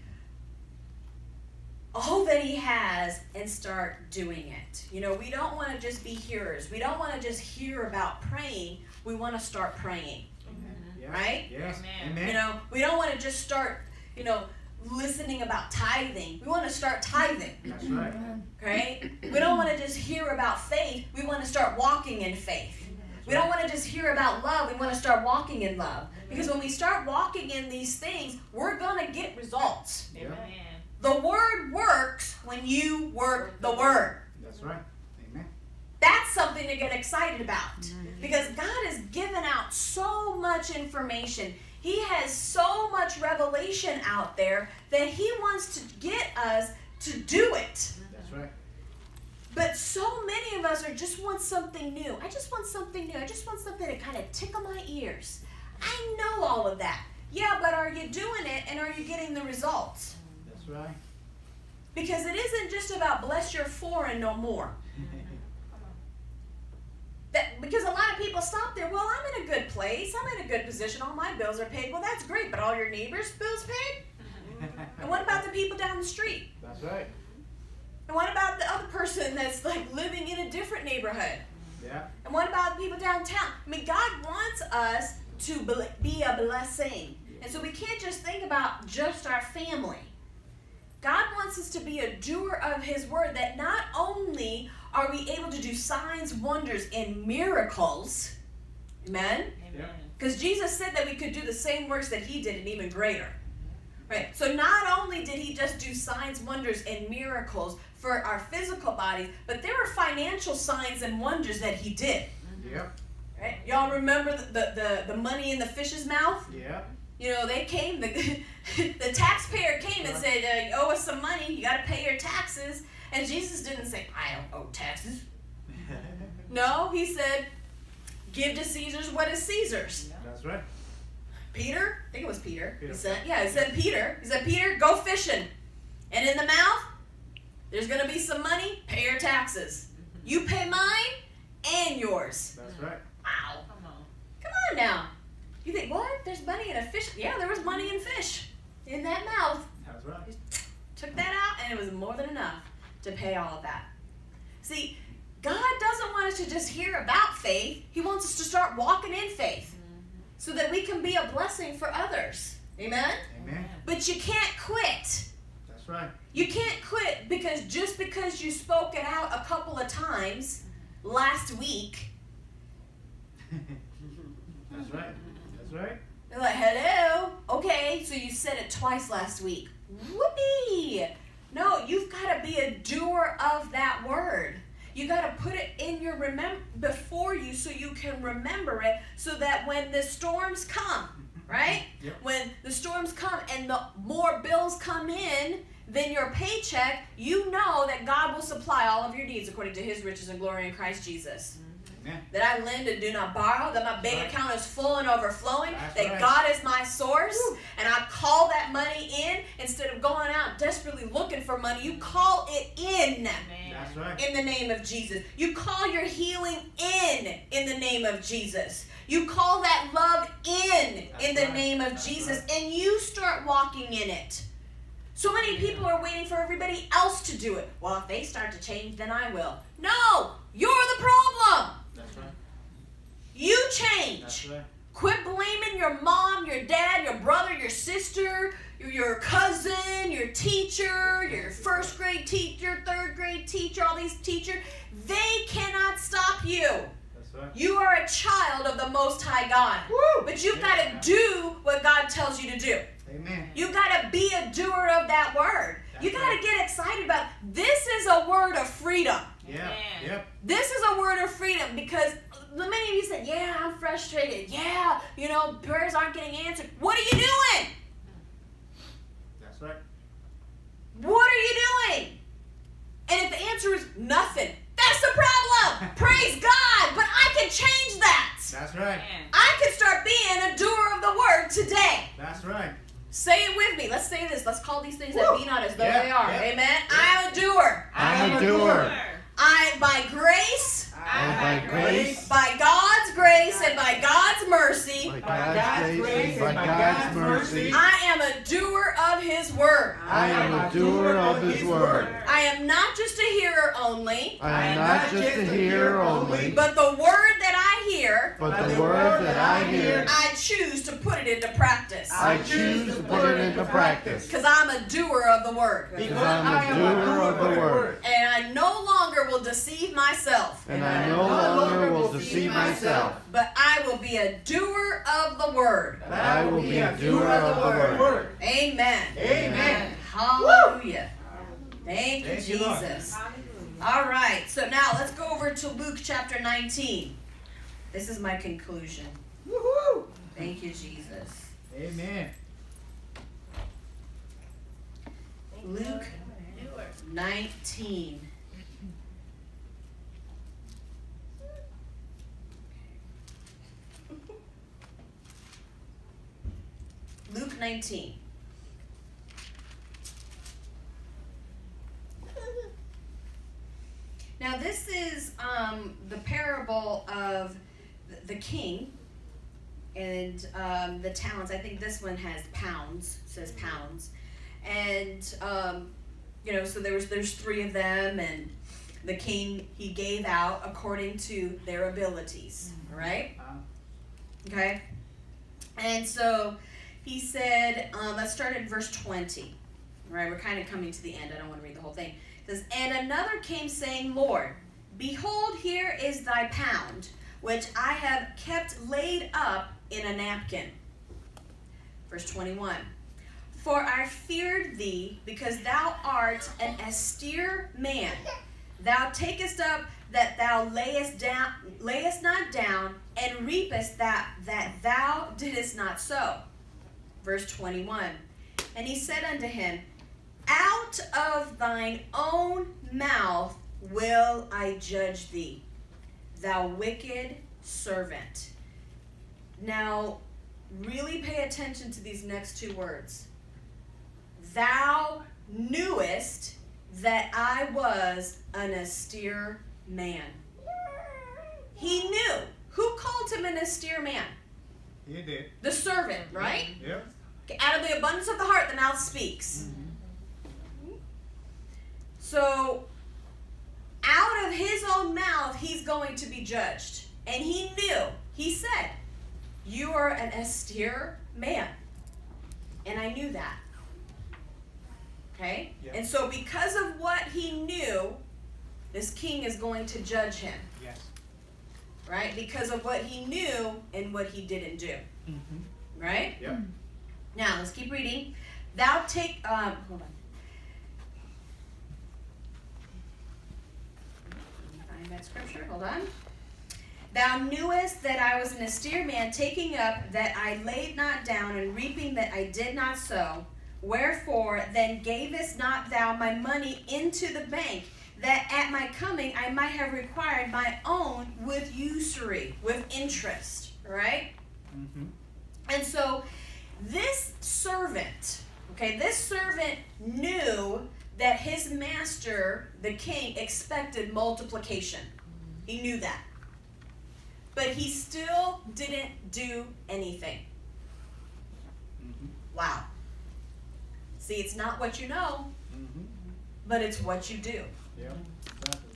all that he has and start doing it. You know, we don't want to just be hearers. We don't want to just hear about praying. We want to start praying. Amen. Right? Yes. Amen. You know, we don't want to just start, you know, listening about tithing. We want to start tithing. That's right. Right? We don't want to just hear about faith. We want to start walking in faith. We don't want to just hear about love. We want to start walking in love. Because when we start walking in these things, we're going to get results. Amen. The word works when you work the word. That's right. Amen. That's something to get excited about. Because God has given out so much information. He has so much revelation out there that he wants to get us to do it. That's right. But so many of us are just want something new. I just want something new. I just want something to kind of tickle my ears. I know all of that. Yeah, but are you doing it, and are you getting the results? That's right. Because it isn't just about bless your four and no more. Because a lot of people stop there. Well, I'm in a good place. I'm in a good position. All my bills are paid. Well, that's great, but all your neighbors' bills paid? And what about the people down the street? That's right. And what about the other person that's like living in a different neighborhood? Yeah. And what about the people downtown? I mean, God wants us to be a blessing. And so we can't just think about just our family. God wants us to be a doer of his word, that not only are we able to do signs, wonders, and miracles. Amen? Because Jesus said that we could do the same works that he did and even greater. Right? So not only did he just do signs, wonders, and miracles for our physical bodies, but there were financial signs and wonders that he did. Yep. Right? Y'all remember the money in the fish's mouth? Yeah. You know, they came, the taxpayer came and said, you owe us some money, you got to pay your taxes. And Jesus didn't say, I don't owe taxes. No, he said, give to Caesar's what is Caesar's. Yeah. That's right. Peter, I think it was Peter. He said, yeah, he said, Peter. He said, Peter, go fishing. And in the mouth, there's going to be some money. Pay your taxes. You pay mine and yours. That's right. Wow. Come on now. You think, what? There's money in a fish. Yeah, there was money in fish. In that mouth. That's right. He took that out, and it was more than enough to pay all of that. See, God doesn't want us to just hear about faith. He wants us to start walking in faith. So that we can be a blessing for others. Amen? Amen. But you can't quit. That's right. You can't quit, because just because you spoke it out a couple of times last week. That's right. That's right. They're like, hello. Okay, so you said it twice last week. Whoopee. No, you've got to be a doer of that word. You got to put it in your before you, so you can remember it, so that when the storms come, right? Yep. When the storms come and the more bills come in than your paycheck, you know that God will supply all of your needs according to his riches and glory in Christ Jesus. Yeah. That I lend and do not borrow, that my bank account is full and overflowing, that God is my source, and I call that money in instead of going out desperately looking for money. You call it in. That's right. In the name of Jesus. You call your healing in the name of Jesus. You call that love in the name of Jesus, and you start walking in it. So many people are waiting for everybody else to do it. Well, if they start to change, then I will. No, you're the problem. That's right. You change. That's right. Quit blaming your mom, your dad, your brother, your sister, your cousin, your teacher, your first grade teacher, third grade teacher, all these teachers. They cannot stop you. That's right. You are a child of the Most High God. Woo! But you've got to do what God tells you to do. Amen. You got to be a doer of that word. That's you got to get excited about it. This is a word of freedom. Yeah. Yep. This is a word of freedom, because many of you said, yeah, I'm frustrated. Yeah, you know, prayers aren't getting answered. What are you doing? That's right. What are you doing? And if the answer is nothing, that's the problem. Praise God. But I can change that. That's right. I can start being a doer of the word today. That's right. Say it with me. Let's say this. Let's call these things that be not as though they are. Amen. I am a doer. I am a doer. I by grace. I by grace. By God's grace and by God's mercy. By God's grace and by God's mercy. I am a doer of his word. I am a doer of his word. I am not just a hearer only. I am not just a hearer only. But the word that I hear. But the word that I hear. I choose to put it into practice. I choose to put it into practice. Because I'm a doer of the word. Because I am a doer of the word. And I no longer will deceive myself. And I no longer will deceive myself. But I will be a doer of the word. But I will be a doer of the word. Amen. Amen. Hallelujah. Thank you, Jesus. All right. So now let's go over to Luke chapter 19. This is my conclusion. Woohoo! Thank you, Jesus. Amen. Luke 19. Luke 19. Now this is the parable of the king and the talents. I think this one has pounds, says pounds. And, you know, so there's three of them, and the king, he gave out according to their abilities, right? Okay. And so he said, let's start at verse 20, right? We're kind of coming to the end. I don't want to read the whole thing. It says, and another came saying, Lord, behold, here is thy pound, which I have kept laid up in a napkin. Verse 21, for I feared thee, because thou art an austere man. Thou takest up that thou layest not down, and reapest that thou didst not sow. Verse 21, and he said unto him, out of thine own mouth will I judge thee, thou wicked servant. Now, really pay attention to these next two words. Thou knewest that I was an austere man. He knew. Who called him an austere man? He did. The servant, right? Yeah. Out of the abundance of the heart, the mouth speaks. Mm-hmm. So, out of his own mouth, he's going to be judged. And he knew. He said, you are an austere man. And I knew that. Okay? Yep. And so because of what he knew, this king is going to judge him. Yes. Right? Because of what he knew and what he didn't do. Mm-hmm. Right? Yep. Now, let's keep reading. Thou take... hold on. That scripture, hold on. Thou knewest that I was an austere man, taking up that I laid not down, and reaping that I did not sow. Wherefore then gavest not thou my money into the bank, that at my coming I might have required my own with usury, with interest, right? Mm-hmm. And so this servant knew that his master, the king, expected multiplication. He knew that. But he still didn't do anything. Mm-hmm. Wow. See, it's not what you know, mm-hmm. but it's what you do. Yeah, exactly.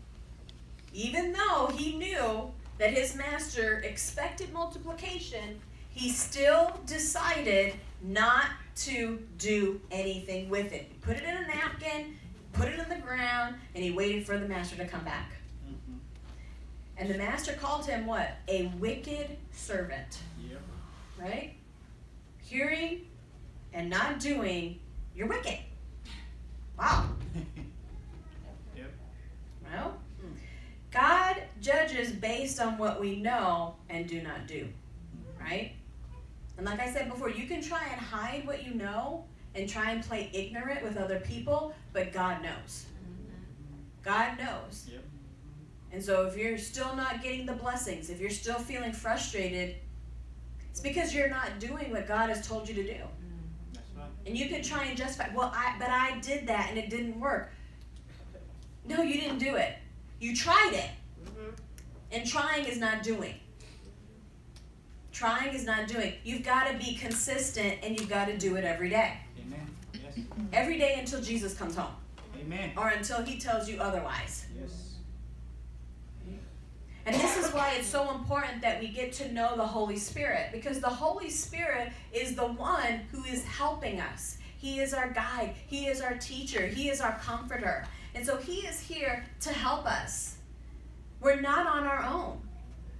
Even though he knew that his master expected multiplication, he still decided not to do anything with it. He put it in a napkin, put it in the ground, and he waited for the master to come back. Mm-hmm. And the master called him what? A wicked servant. Yep. Right? Hearing and not doing, you're wicked. Wow. Yep. Well, God judges based on what we know and do not do. Right? And like I said before, you can try and hide what you know and try and play ignorant with other people, but God knows. God knows. Yep. And so if you're still not getting the blessings, if you're still feeling frustrated, it's because you're not doing what God has told you to do. That's right. And you can try and justify, well, but I did that and it didn't work. No, you didn't do it. You tried it. Mm-hmm. And trying is not doing. Trying is not doing. You've got to be consistent, and you've got to do it every day. Amen. Yes. Every day until Jesus comes home. Amen. Or until he tells you otherwise. Yes. And this is why it's so important that we get to know the Holy Spirit, because the Holy Spirit is the one who is helping us. He is our guide. He is our teacher. He is our comforter. And so he is here to help us. We're not on our own.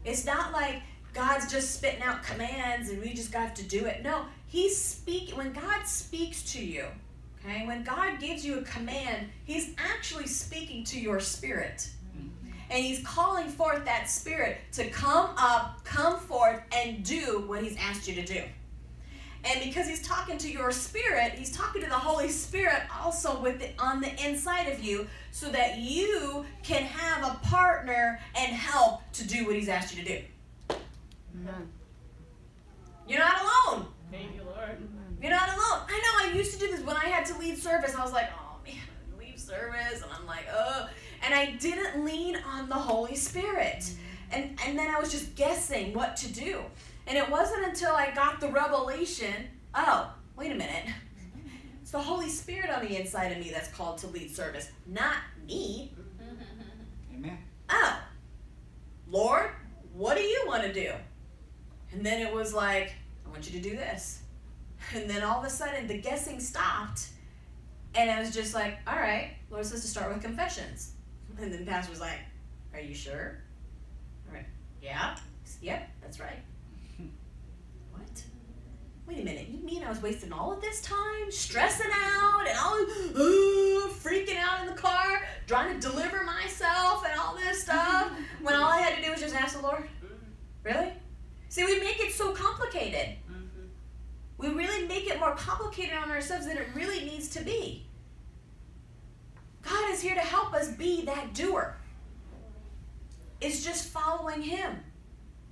It's not like God's just spitting out commands and we just got to do it. No, he's speaking. When God speaks to you, okay, when God gives you a command, he's actually speaking to your spirit. Mm-hmm. And he's calling forth that spirit to come up, come forth, and do what he's asked you to do. And because he's talking to your spirit, he's talking to the Holy Spirit also on the inside of you, so that you can have a partner and help to do what he's asked you to do. Mm-hmm. You're not alone. Thank you, Lord. You're not alone. I know, I used to do this when I had to lead service. I was like, oh man, I leave service, and I'm like, oh, and I didn't lean on the Holy Spirit. Mm-hmm. And then I was just guessing what to do. And it wasn't until I got the revelation, oh, wait a minute. It's the Holy Spirit on the inside of me that's called to lead service, not me. Amen. Oh, Lord, what do you want to do? And then it was like, I want you to do this. And then all of a sudden, the guessing stopped. And I was just like, all right, Lord says to start with confessions. And then the pastor was like, are you sure? All right, yeah, yep, that's right. What? Wait a minute, you mean I was wasting all of this time, stressing out, and all, freaking out in the car, trying to deliver myself and all this stuff, when all I had to do was just ask the Lord? Really? See, we make it so complicated. Mm-hmm. We really make it more complicated on ourselves than it really needs to be. God is here to help us be that doer. It's just following him.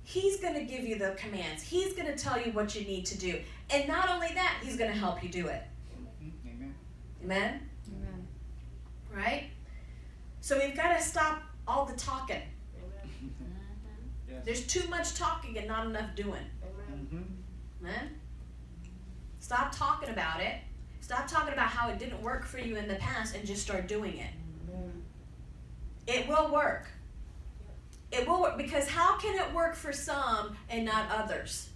He's going to give you the commands. He's going to tell you what you need to do. And not only that, he's going to help you do it. Amen. Amen? Amen. Right? So we've got to stop all the talking. There's too much talking and not enough doing. Mm-hmm. Stop talking about it. Stop talking about how it didn't work for you in the past and just start doing it. Mm-hmm. It will work. It will work, because how can it work for some and not others?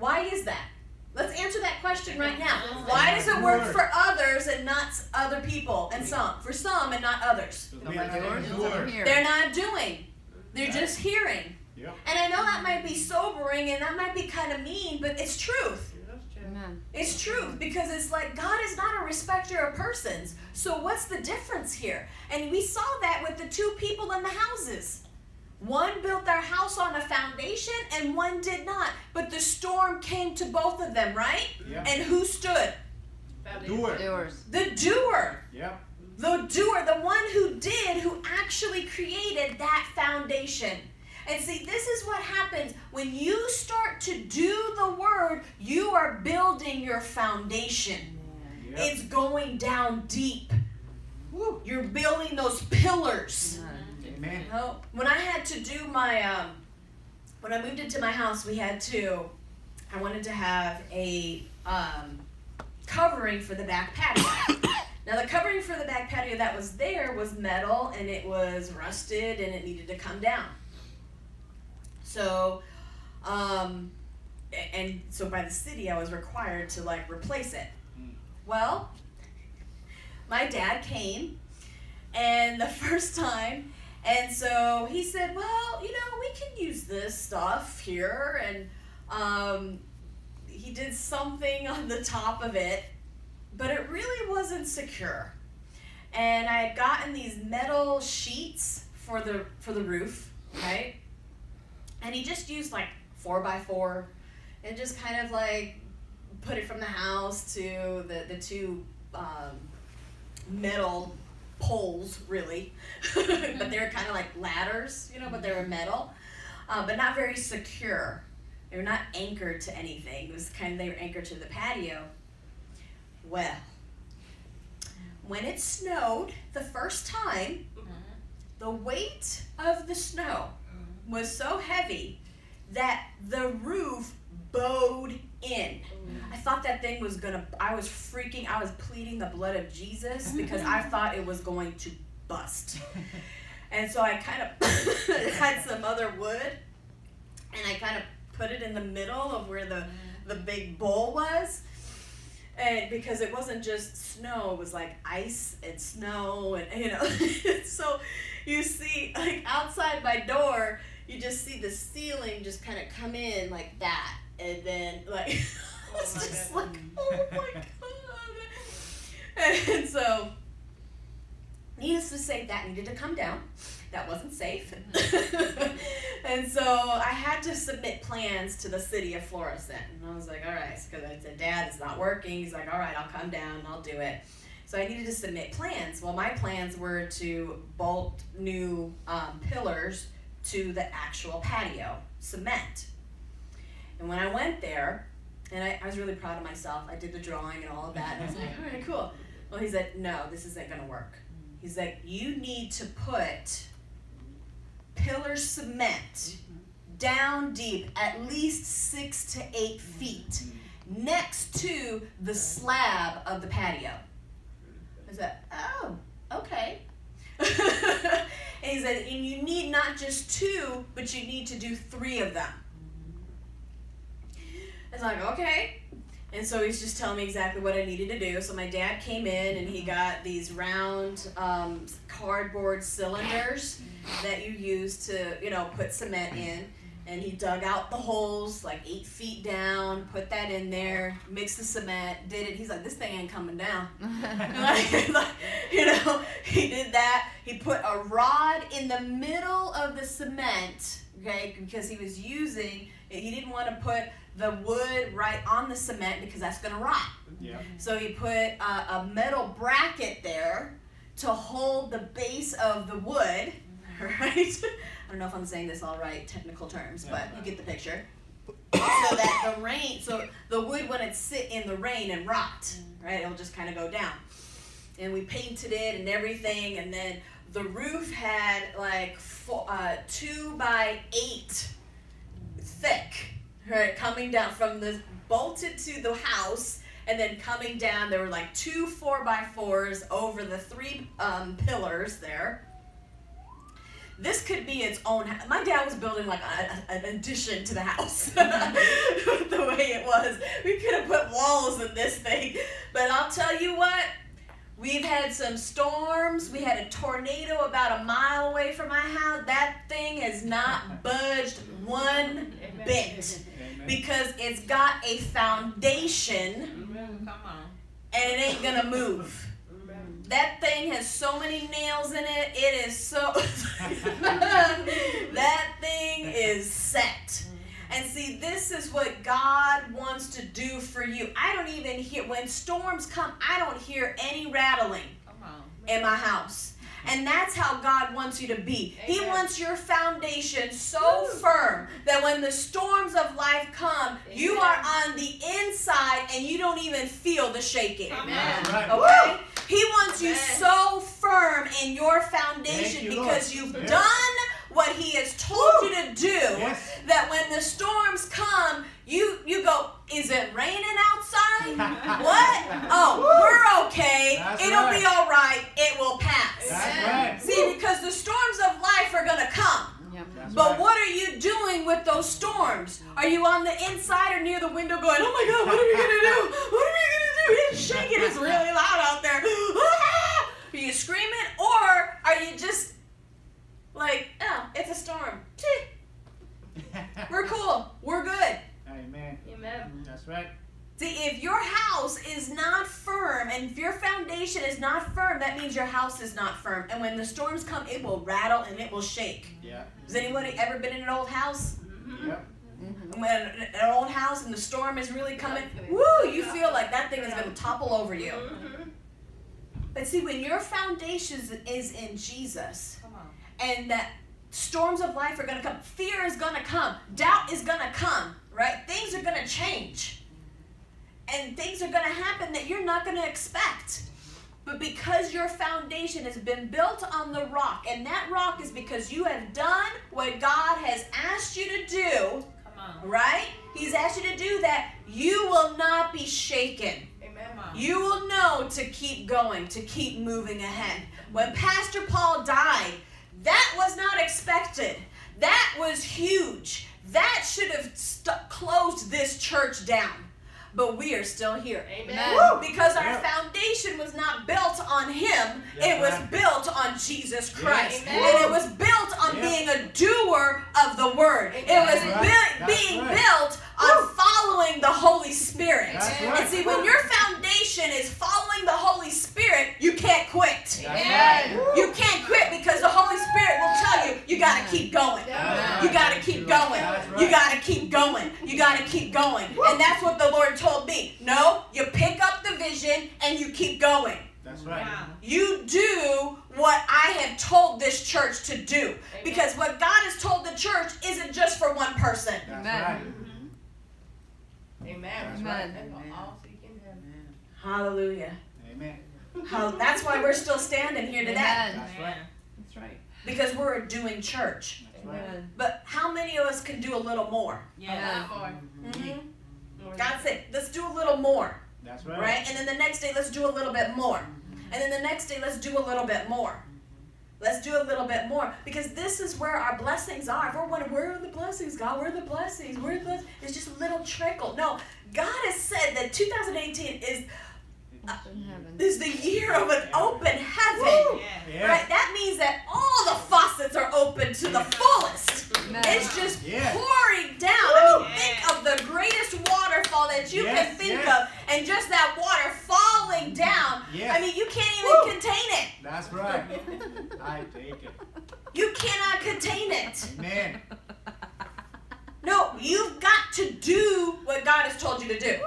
Why is that? Let's answer that question right now. Why does it work for others and not other people and some? For some and not others. They're not doing. They're just hearing. Yeah. And I know that might be sobering and that might be kind of mean, but it's truth. Amen. It's truth, because it's like God is not a respecter of persons. So what's the difference here? And we saw that with the two people in the houses. One built their house on a foundation and one did not. But the storm came to both of them, right? Yeah. And who stood? The doer. The doer. Yeah. The doer, the one who did, who actually created that foundation. And see, this is what happens. When you start to do the word, you are building your foundation. Yeah. It's going down deep. Woo. You're building those pillars. Amen. Oh, when I had to do my, when I moved into my house, I wanted to have a covering for the back patio. Now the covering for the back patio that was there was metal, and it was rusted, and it needed to come down. So, and so by the city, I was required to like replace it. Well, my dad came, and the first time, and so he said, well, you know, we can use this stuff here, and he did something on the top of it, but it really wasn't secure. And I had gotten these metal sheets for the roof, right? And he just used like 4x4 and just kind of like put it from the house to the two metal poles, really. But they were kind of like ladders, you know, but they were metal, but not very secure. They were not anchored to anything. It was kind of, they were anchored to the patio. Well, when it snowed the first time, the weight of the snow was so heavy that the roof bowed in. I thought that thing was gonna, I was pleading the blood of Jesus because I thought it was going to bust. And so I kind of had some other wood and I kind of put it in the middle of where the big bowl was. And because it wasn't just snow, it was like ice and snow and, you know. So you see, like outside my door, you just see the ceiling just kind of come in like that. And then like, I was just like, oh my God. And so, needless to say, that needed to come down. That wasn't safe. And so I had to submit plans to the city of Florissant. And I was like, all right, because I said, Dad, it's not working. He's like, all right, I'll come down and I'll do it. So I needed to submit plans. Well, my plans were to bolt new pillars to the actual patio cement. And when I went there, and I was really proud of myself. I did the drawing and all of that. And I was like, all right, cool. Well, he said, no, this isn't going to work. He's like, you need to put pillar cement down deep, at least 6 to 8 feet, next to the slab of the patio. I was like, oh, okay. And he said, and you need not just 2, but you need to do 3 of them. I was like, okay. And so he's just telling me exactly what I needed to do. So my dad came in and he got these round cardboard cylinders that you use to, you know, put cement in. And he dug out the holes like 8 feet down, put that in there, mixed the cement, did it. He's like, this thing ain't coming down. Like, you know, he did that. He put a rod in the middle of the cement, okay, because he was using, he didn't want to put the wood right on the cement because that's going to rot. Yeah. So he put a metal bracket there to hold the base of the wood, right? I don't know if I'm saying this all right, technical terms, but you get the picture. So that the rain, so the wood wouldn't sit in the rain and rot, right? It'll just kind of go down. And we painted it and everything, and then the roof had like 2 by 8 thick. Right, coming down from the, bolted to the house, and then coming down, there were like 2 4x4s over the 3 pillars there. This could be its own, my dad was building like an addition to the house, the way it was. We could have put walls in this thing, but I'll tell you what, we've had some storms. We had a tornado about a mile away from my house. That thing has not budged one bit. Amen. Because it's got a foundation. Amen. Come on. And it ain't gonna move. Amen. That thing has so many nails in it. It is so... That thing is set. And see, this is what God wants to do for you. I don't even hear... When storms come, I don't hear any rattling in my house. And that's how God wants you to be. Amen. He wants your foundation so firm that when the storms of life come, you are on the inside and you don't even feel the shaking. Amen. Right. Okay? He wants you so firm in your foundation because you've done what He has told you to do, that when the storms come, you go, is it raining outside? What? Oh, we're okay. It'll be all right. It will pass. See, because the storms of life are going to come. But what are you doing with those storms? Are you on the inside or near the window going, oh my God, what are we going to do? What are we going to do? It's shaking. It's really loud out there. Are you screaming, or are you just like, oh, it's a storm. We're cool. We're good. Amen. Amen. That's right. See, if your house is not firm and if your foundation is not firm, that means your house is not firm. And when the storms come, it will rattle and it will shake. Yeah. Has anybody ever been in an old house? Mm-hmm. Yep. Mm-hmm. When an old house and the storm is really coming, woo, you feel like that thing is going to topple over you. Mm-hmm. But see, when your foundation is in Jesus, and that storms of life are going to come. Fear is going to come. Doubt is going to come, right? Things are going to change. And things are going to happen that you're not going to expect. But because your foundation has been built on the rock, and that rock is because you have done what God has asked you to do, right? He's asked you to do that. You will not be shaken. Amen, Mom. You will know to keep going, to keep moving ahead. When Pastor Paul died, that was not expected. That was huge. That should have closed this church down. But we are still here. Amen. Woo! Because our foundation was not built on Him. It was built on Jesus Christ. And it was built on being a doer of the Word. It was being built on following the Holy Spirit. And see, when your foundation is following the Holy Spirit, you can't quit. You can't quit because the Holy Spirit will tell you, you got to keep going. You got to keep going. You got to keep going. You got to keep going. And that's what the Lord told me. No, you pick up the vision and you keep going. That's right. Wow. You do what I have told this church to do. Amen. Because what God has told the church isn't just for one person. That's right. Amen. Amen. Amen. Hallelujah. Amen. That's why we're still standing here today. That's right. That's right. Because we're a doing church. Amen. But how many of us can do a little more? Yeah. Mm-hmm. God said, let's do a little more. That's right. Right? And then the next day, let's do a little bit more. And then the next day, let's do a little bit more. Let's do a little bit more. Because this is where our blessings are. If we're wondering, where are the blessings, God? Where are the blessings? Where are the blessings? It's just a little trickle. No, God has said that 2018 is the year of an open heaven. Yeah. Right? That means that all the faucets are open to the fullest. It's just pouring down. I mean, think of the greatest waterfall that you can think of, and just that water falling down. I mean, you can't even contain it. That's right. I take it. You cannot contain it. Amen. No, you've got to do what God has told you to do.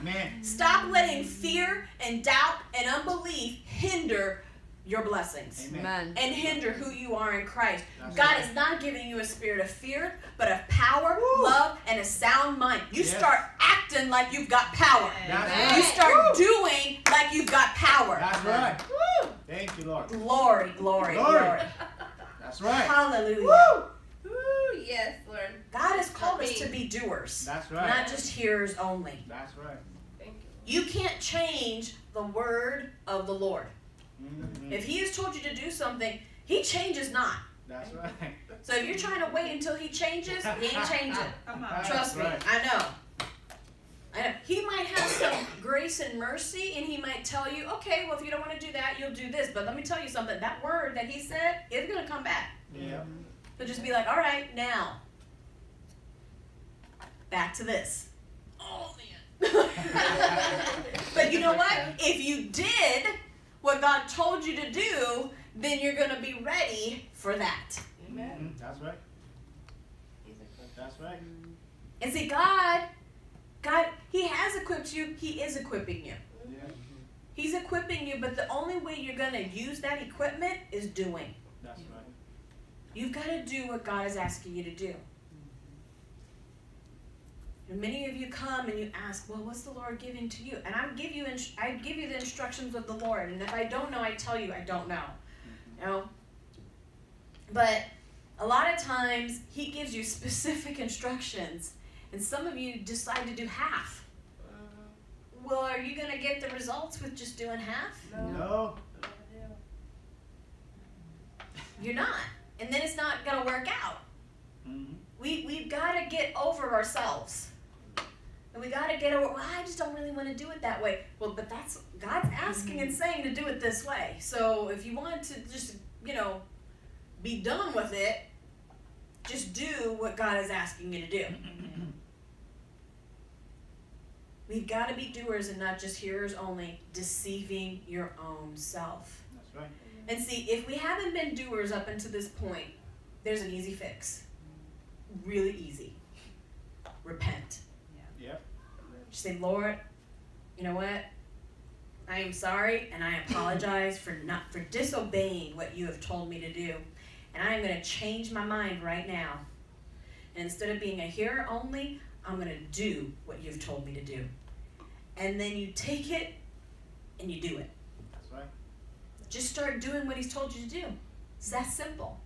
Amen. Stop letting fear and doubt and unbelief hinder your blessings. Amen. And hinder who you are in Christ. That's God is not giving you a spirit of fear, but of power, love, and a sound mind. You start acting like you've got power. You start doing like you've got power. That's right. Woo. Thank you, Lord. Glory, glory, glory. That's right. Hallelujah. Woo. Ooh, yes, Lord. God has called us to be doers. That's right. Not just hearers only. That's right. Thank you. You can't change the word of the Lord. Mm-hmm. If He has told you to do something, He changes not. That's right. So if you're trying to wait until He changes, He ain't changing. Trust me, I know. I know. He might have some grace and mercy, and He might tell you, okay, well, if you don't want to do that, you'll do this. But let me tell you something. That word that He said is going to come back. Yeah. So just be like, all right, now, back to this. Oh, man. But you know what? If you did what God told you to do, then you're going to be ready for that. Amen. That's right. That's right. And see, God, He has equipped you. He is equipping you. Yeah. He's equipping you, but the only way you're going to use that equipment is doing. That's right. You've got to do what God is asking you to do. And many of you come and you ask, well, what's the Lord giving to you? And I give you the instructions of the Lord. And if I don't know, I tell you I don't know. You know? But a lot of times, He gives you specific instructions. And some of you decide to do half. Well, are you going to get the results with just doing half? No. You're not. And then it's not going to work out. Mm-hmm. We've got to get over ourselves. And we got to get over, well, I just don't really want to do it that way. Well, but that's, God's asking and saying to do it this way. So if you want to just, you know, be done with it, just do what God is asking you to do. We've got to be doers and not just hearers only, deceiving your own self. That's right. And see, if we haven't been doers up until this point, there's an easy fix. Really easy. Repent. Yeah. Yep. Just say, Lord, you know what? I am sorry, and I apologize for disobeying what you have told me to do. And I am going to change my mind right now. And instead of being a hearer only, I'm going to do what you've told me to do. And then you take it and you do it. That's right. Just start doing what He's told you to do. It's that simple.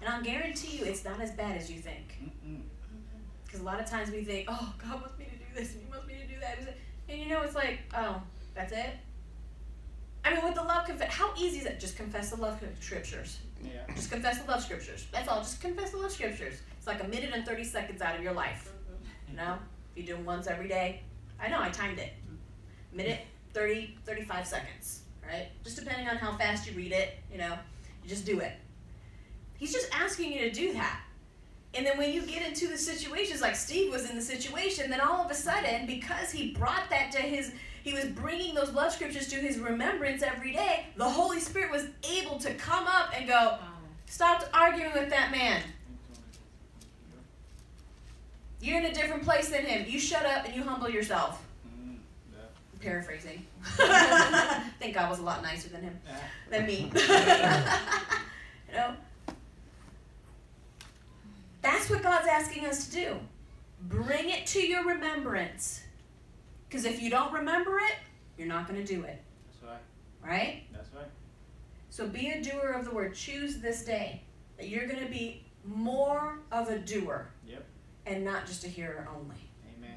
And I'll guarantee you it's not as bad as you think. Because a lot of times we think, oh, God wants me to do this, and He wants me to do that. And you know, it's like, oh, that's it? I mean, with the love, how easy is it? Just confess the love scriptures. Yeah. Just confess the love scriptures. That's all. Just confess the love scriptures. It's like a minute and 30 seconds out of your life. You know? If you do it once every day. I know, I timed it. Minute, 30, 35 seconds. Right? Just depending on how fast you read it, you know, you just do it. He's just asking you to do that. And then when you get into the situations, like Steve was in the situation, then all of a sudden, because he brought that to his, he was bringing those love scriptures to his remembrance every day, the Holy Spirit was able to come up and go, stop arguing with that man. You're in a different place than him. You shut up and you humble yourself. I'm paraphrasing. I think I was a lot nicer than him, than me. You know? That's what God's asking us to do. Bring it to your remembrance. Because if you don't remember it, you're not going to do it. That's right. Right? That's right. So be a doer of the word. Choose this day that you're going to be more of a doer. Yep. And not just a hearer only. Amen.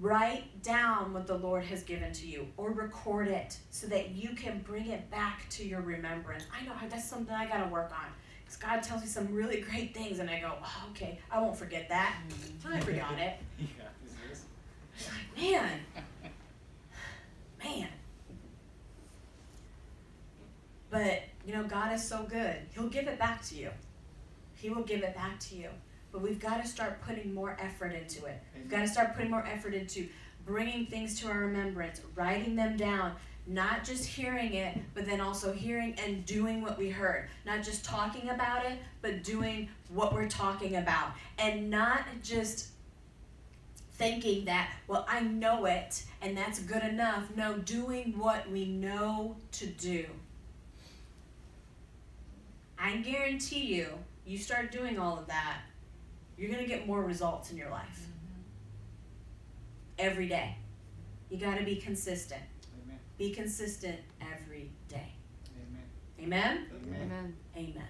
Write down what the Lord has given to you or record it so that you can bring it back to your remembrance. I know that's something I got to work on. Because God tells me some really great things, and I go, oh, okay, I won't forget that. I forgot it. Man. Man. But, you know, God is so good. He'll give it back to you. He will give it back to you. But we've got to start putting more effort into it. We've got to start putting more effort into bringing things to our remembrance, writing them down. Not just hearing it, but then also hearing and doing what we heard. Not just talking about it, but doing what we're talking about. And not just thinking that, well, I know it, and that's good enough. No, doing what we know to do. I guarantee you, you start doing all of that, you're going to get more results in your life. Every day. You got to be consistent. Be consistent every day. Amen. Amen? Amen. Amen. Amen.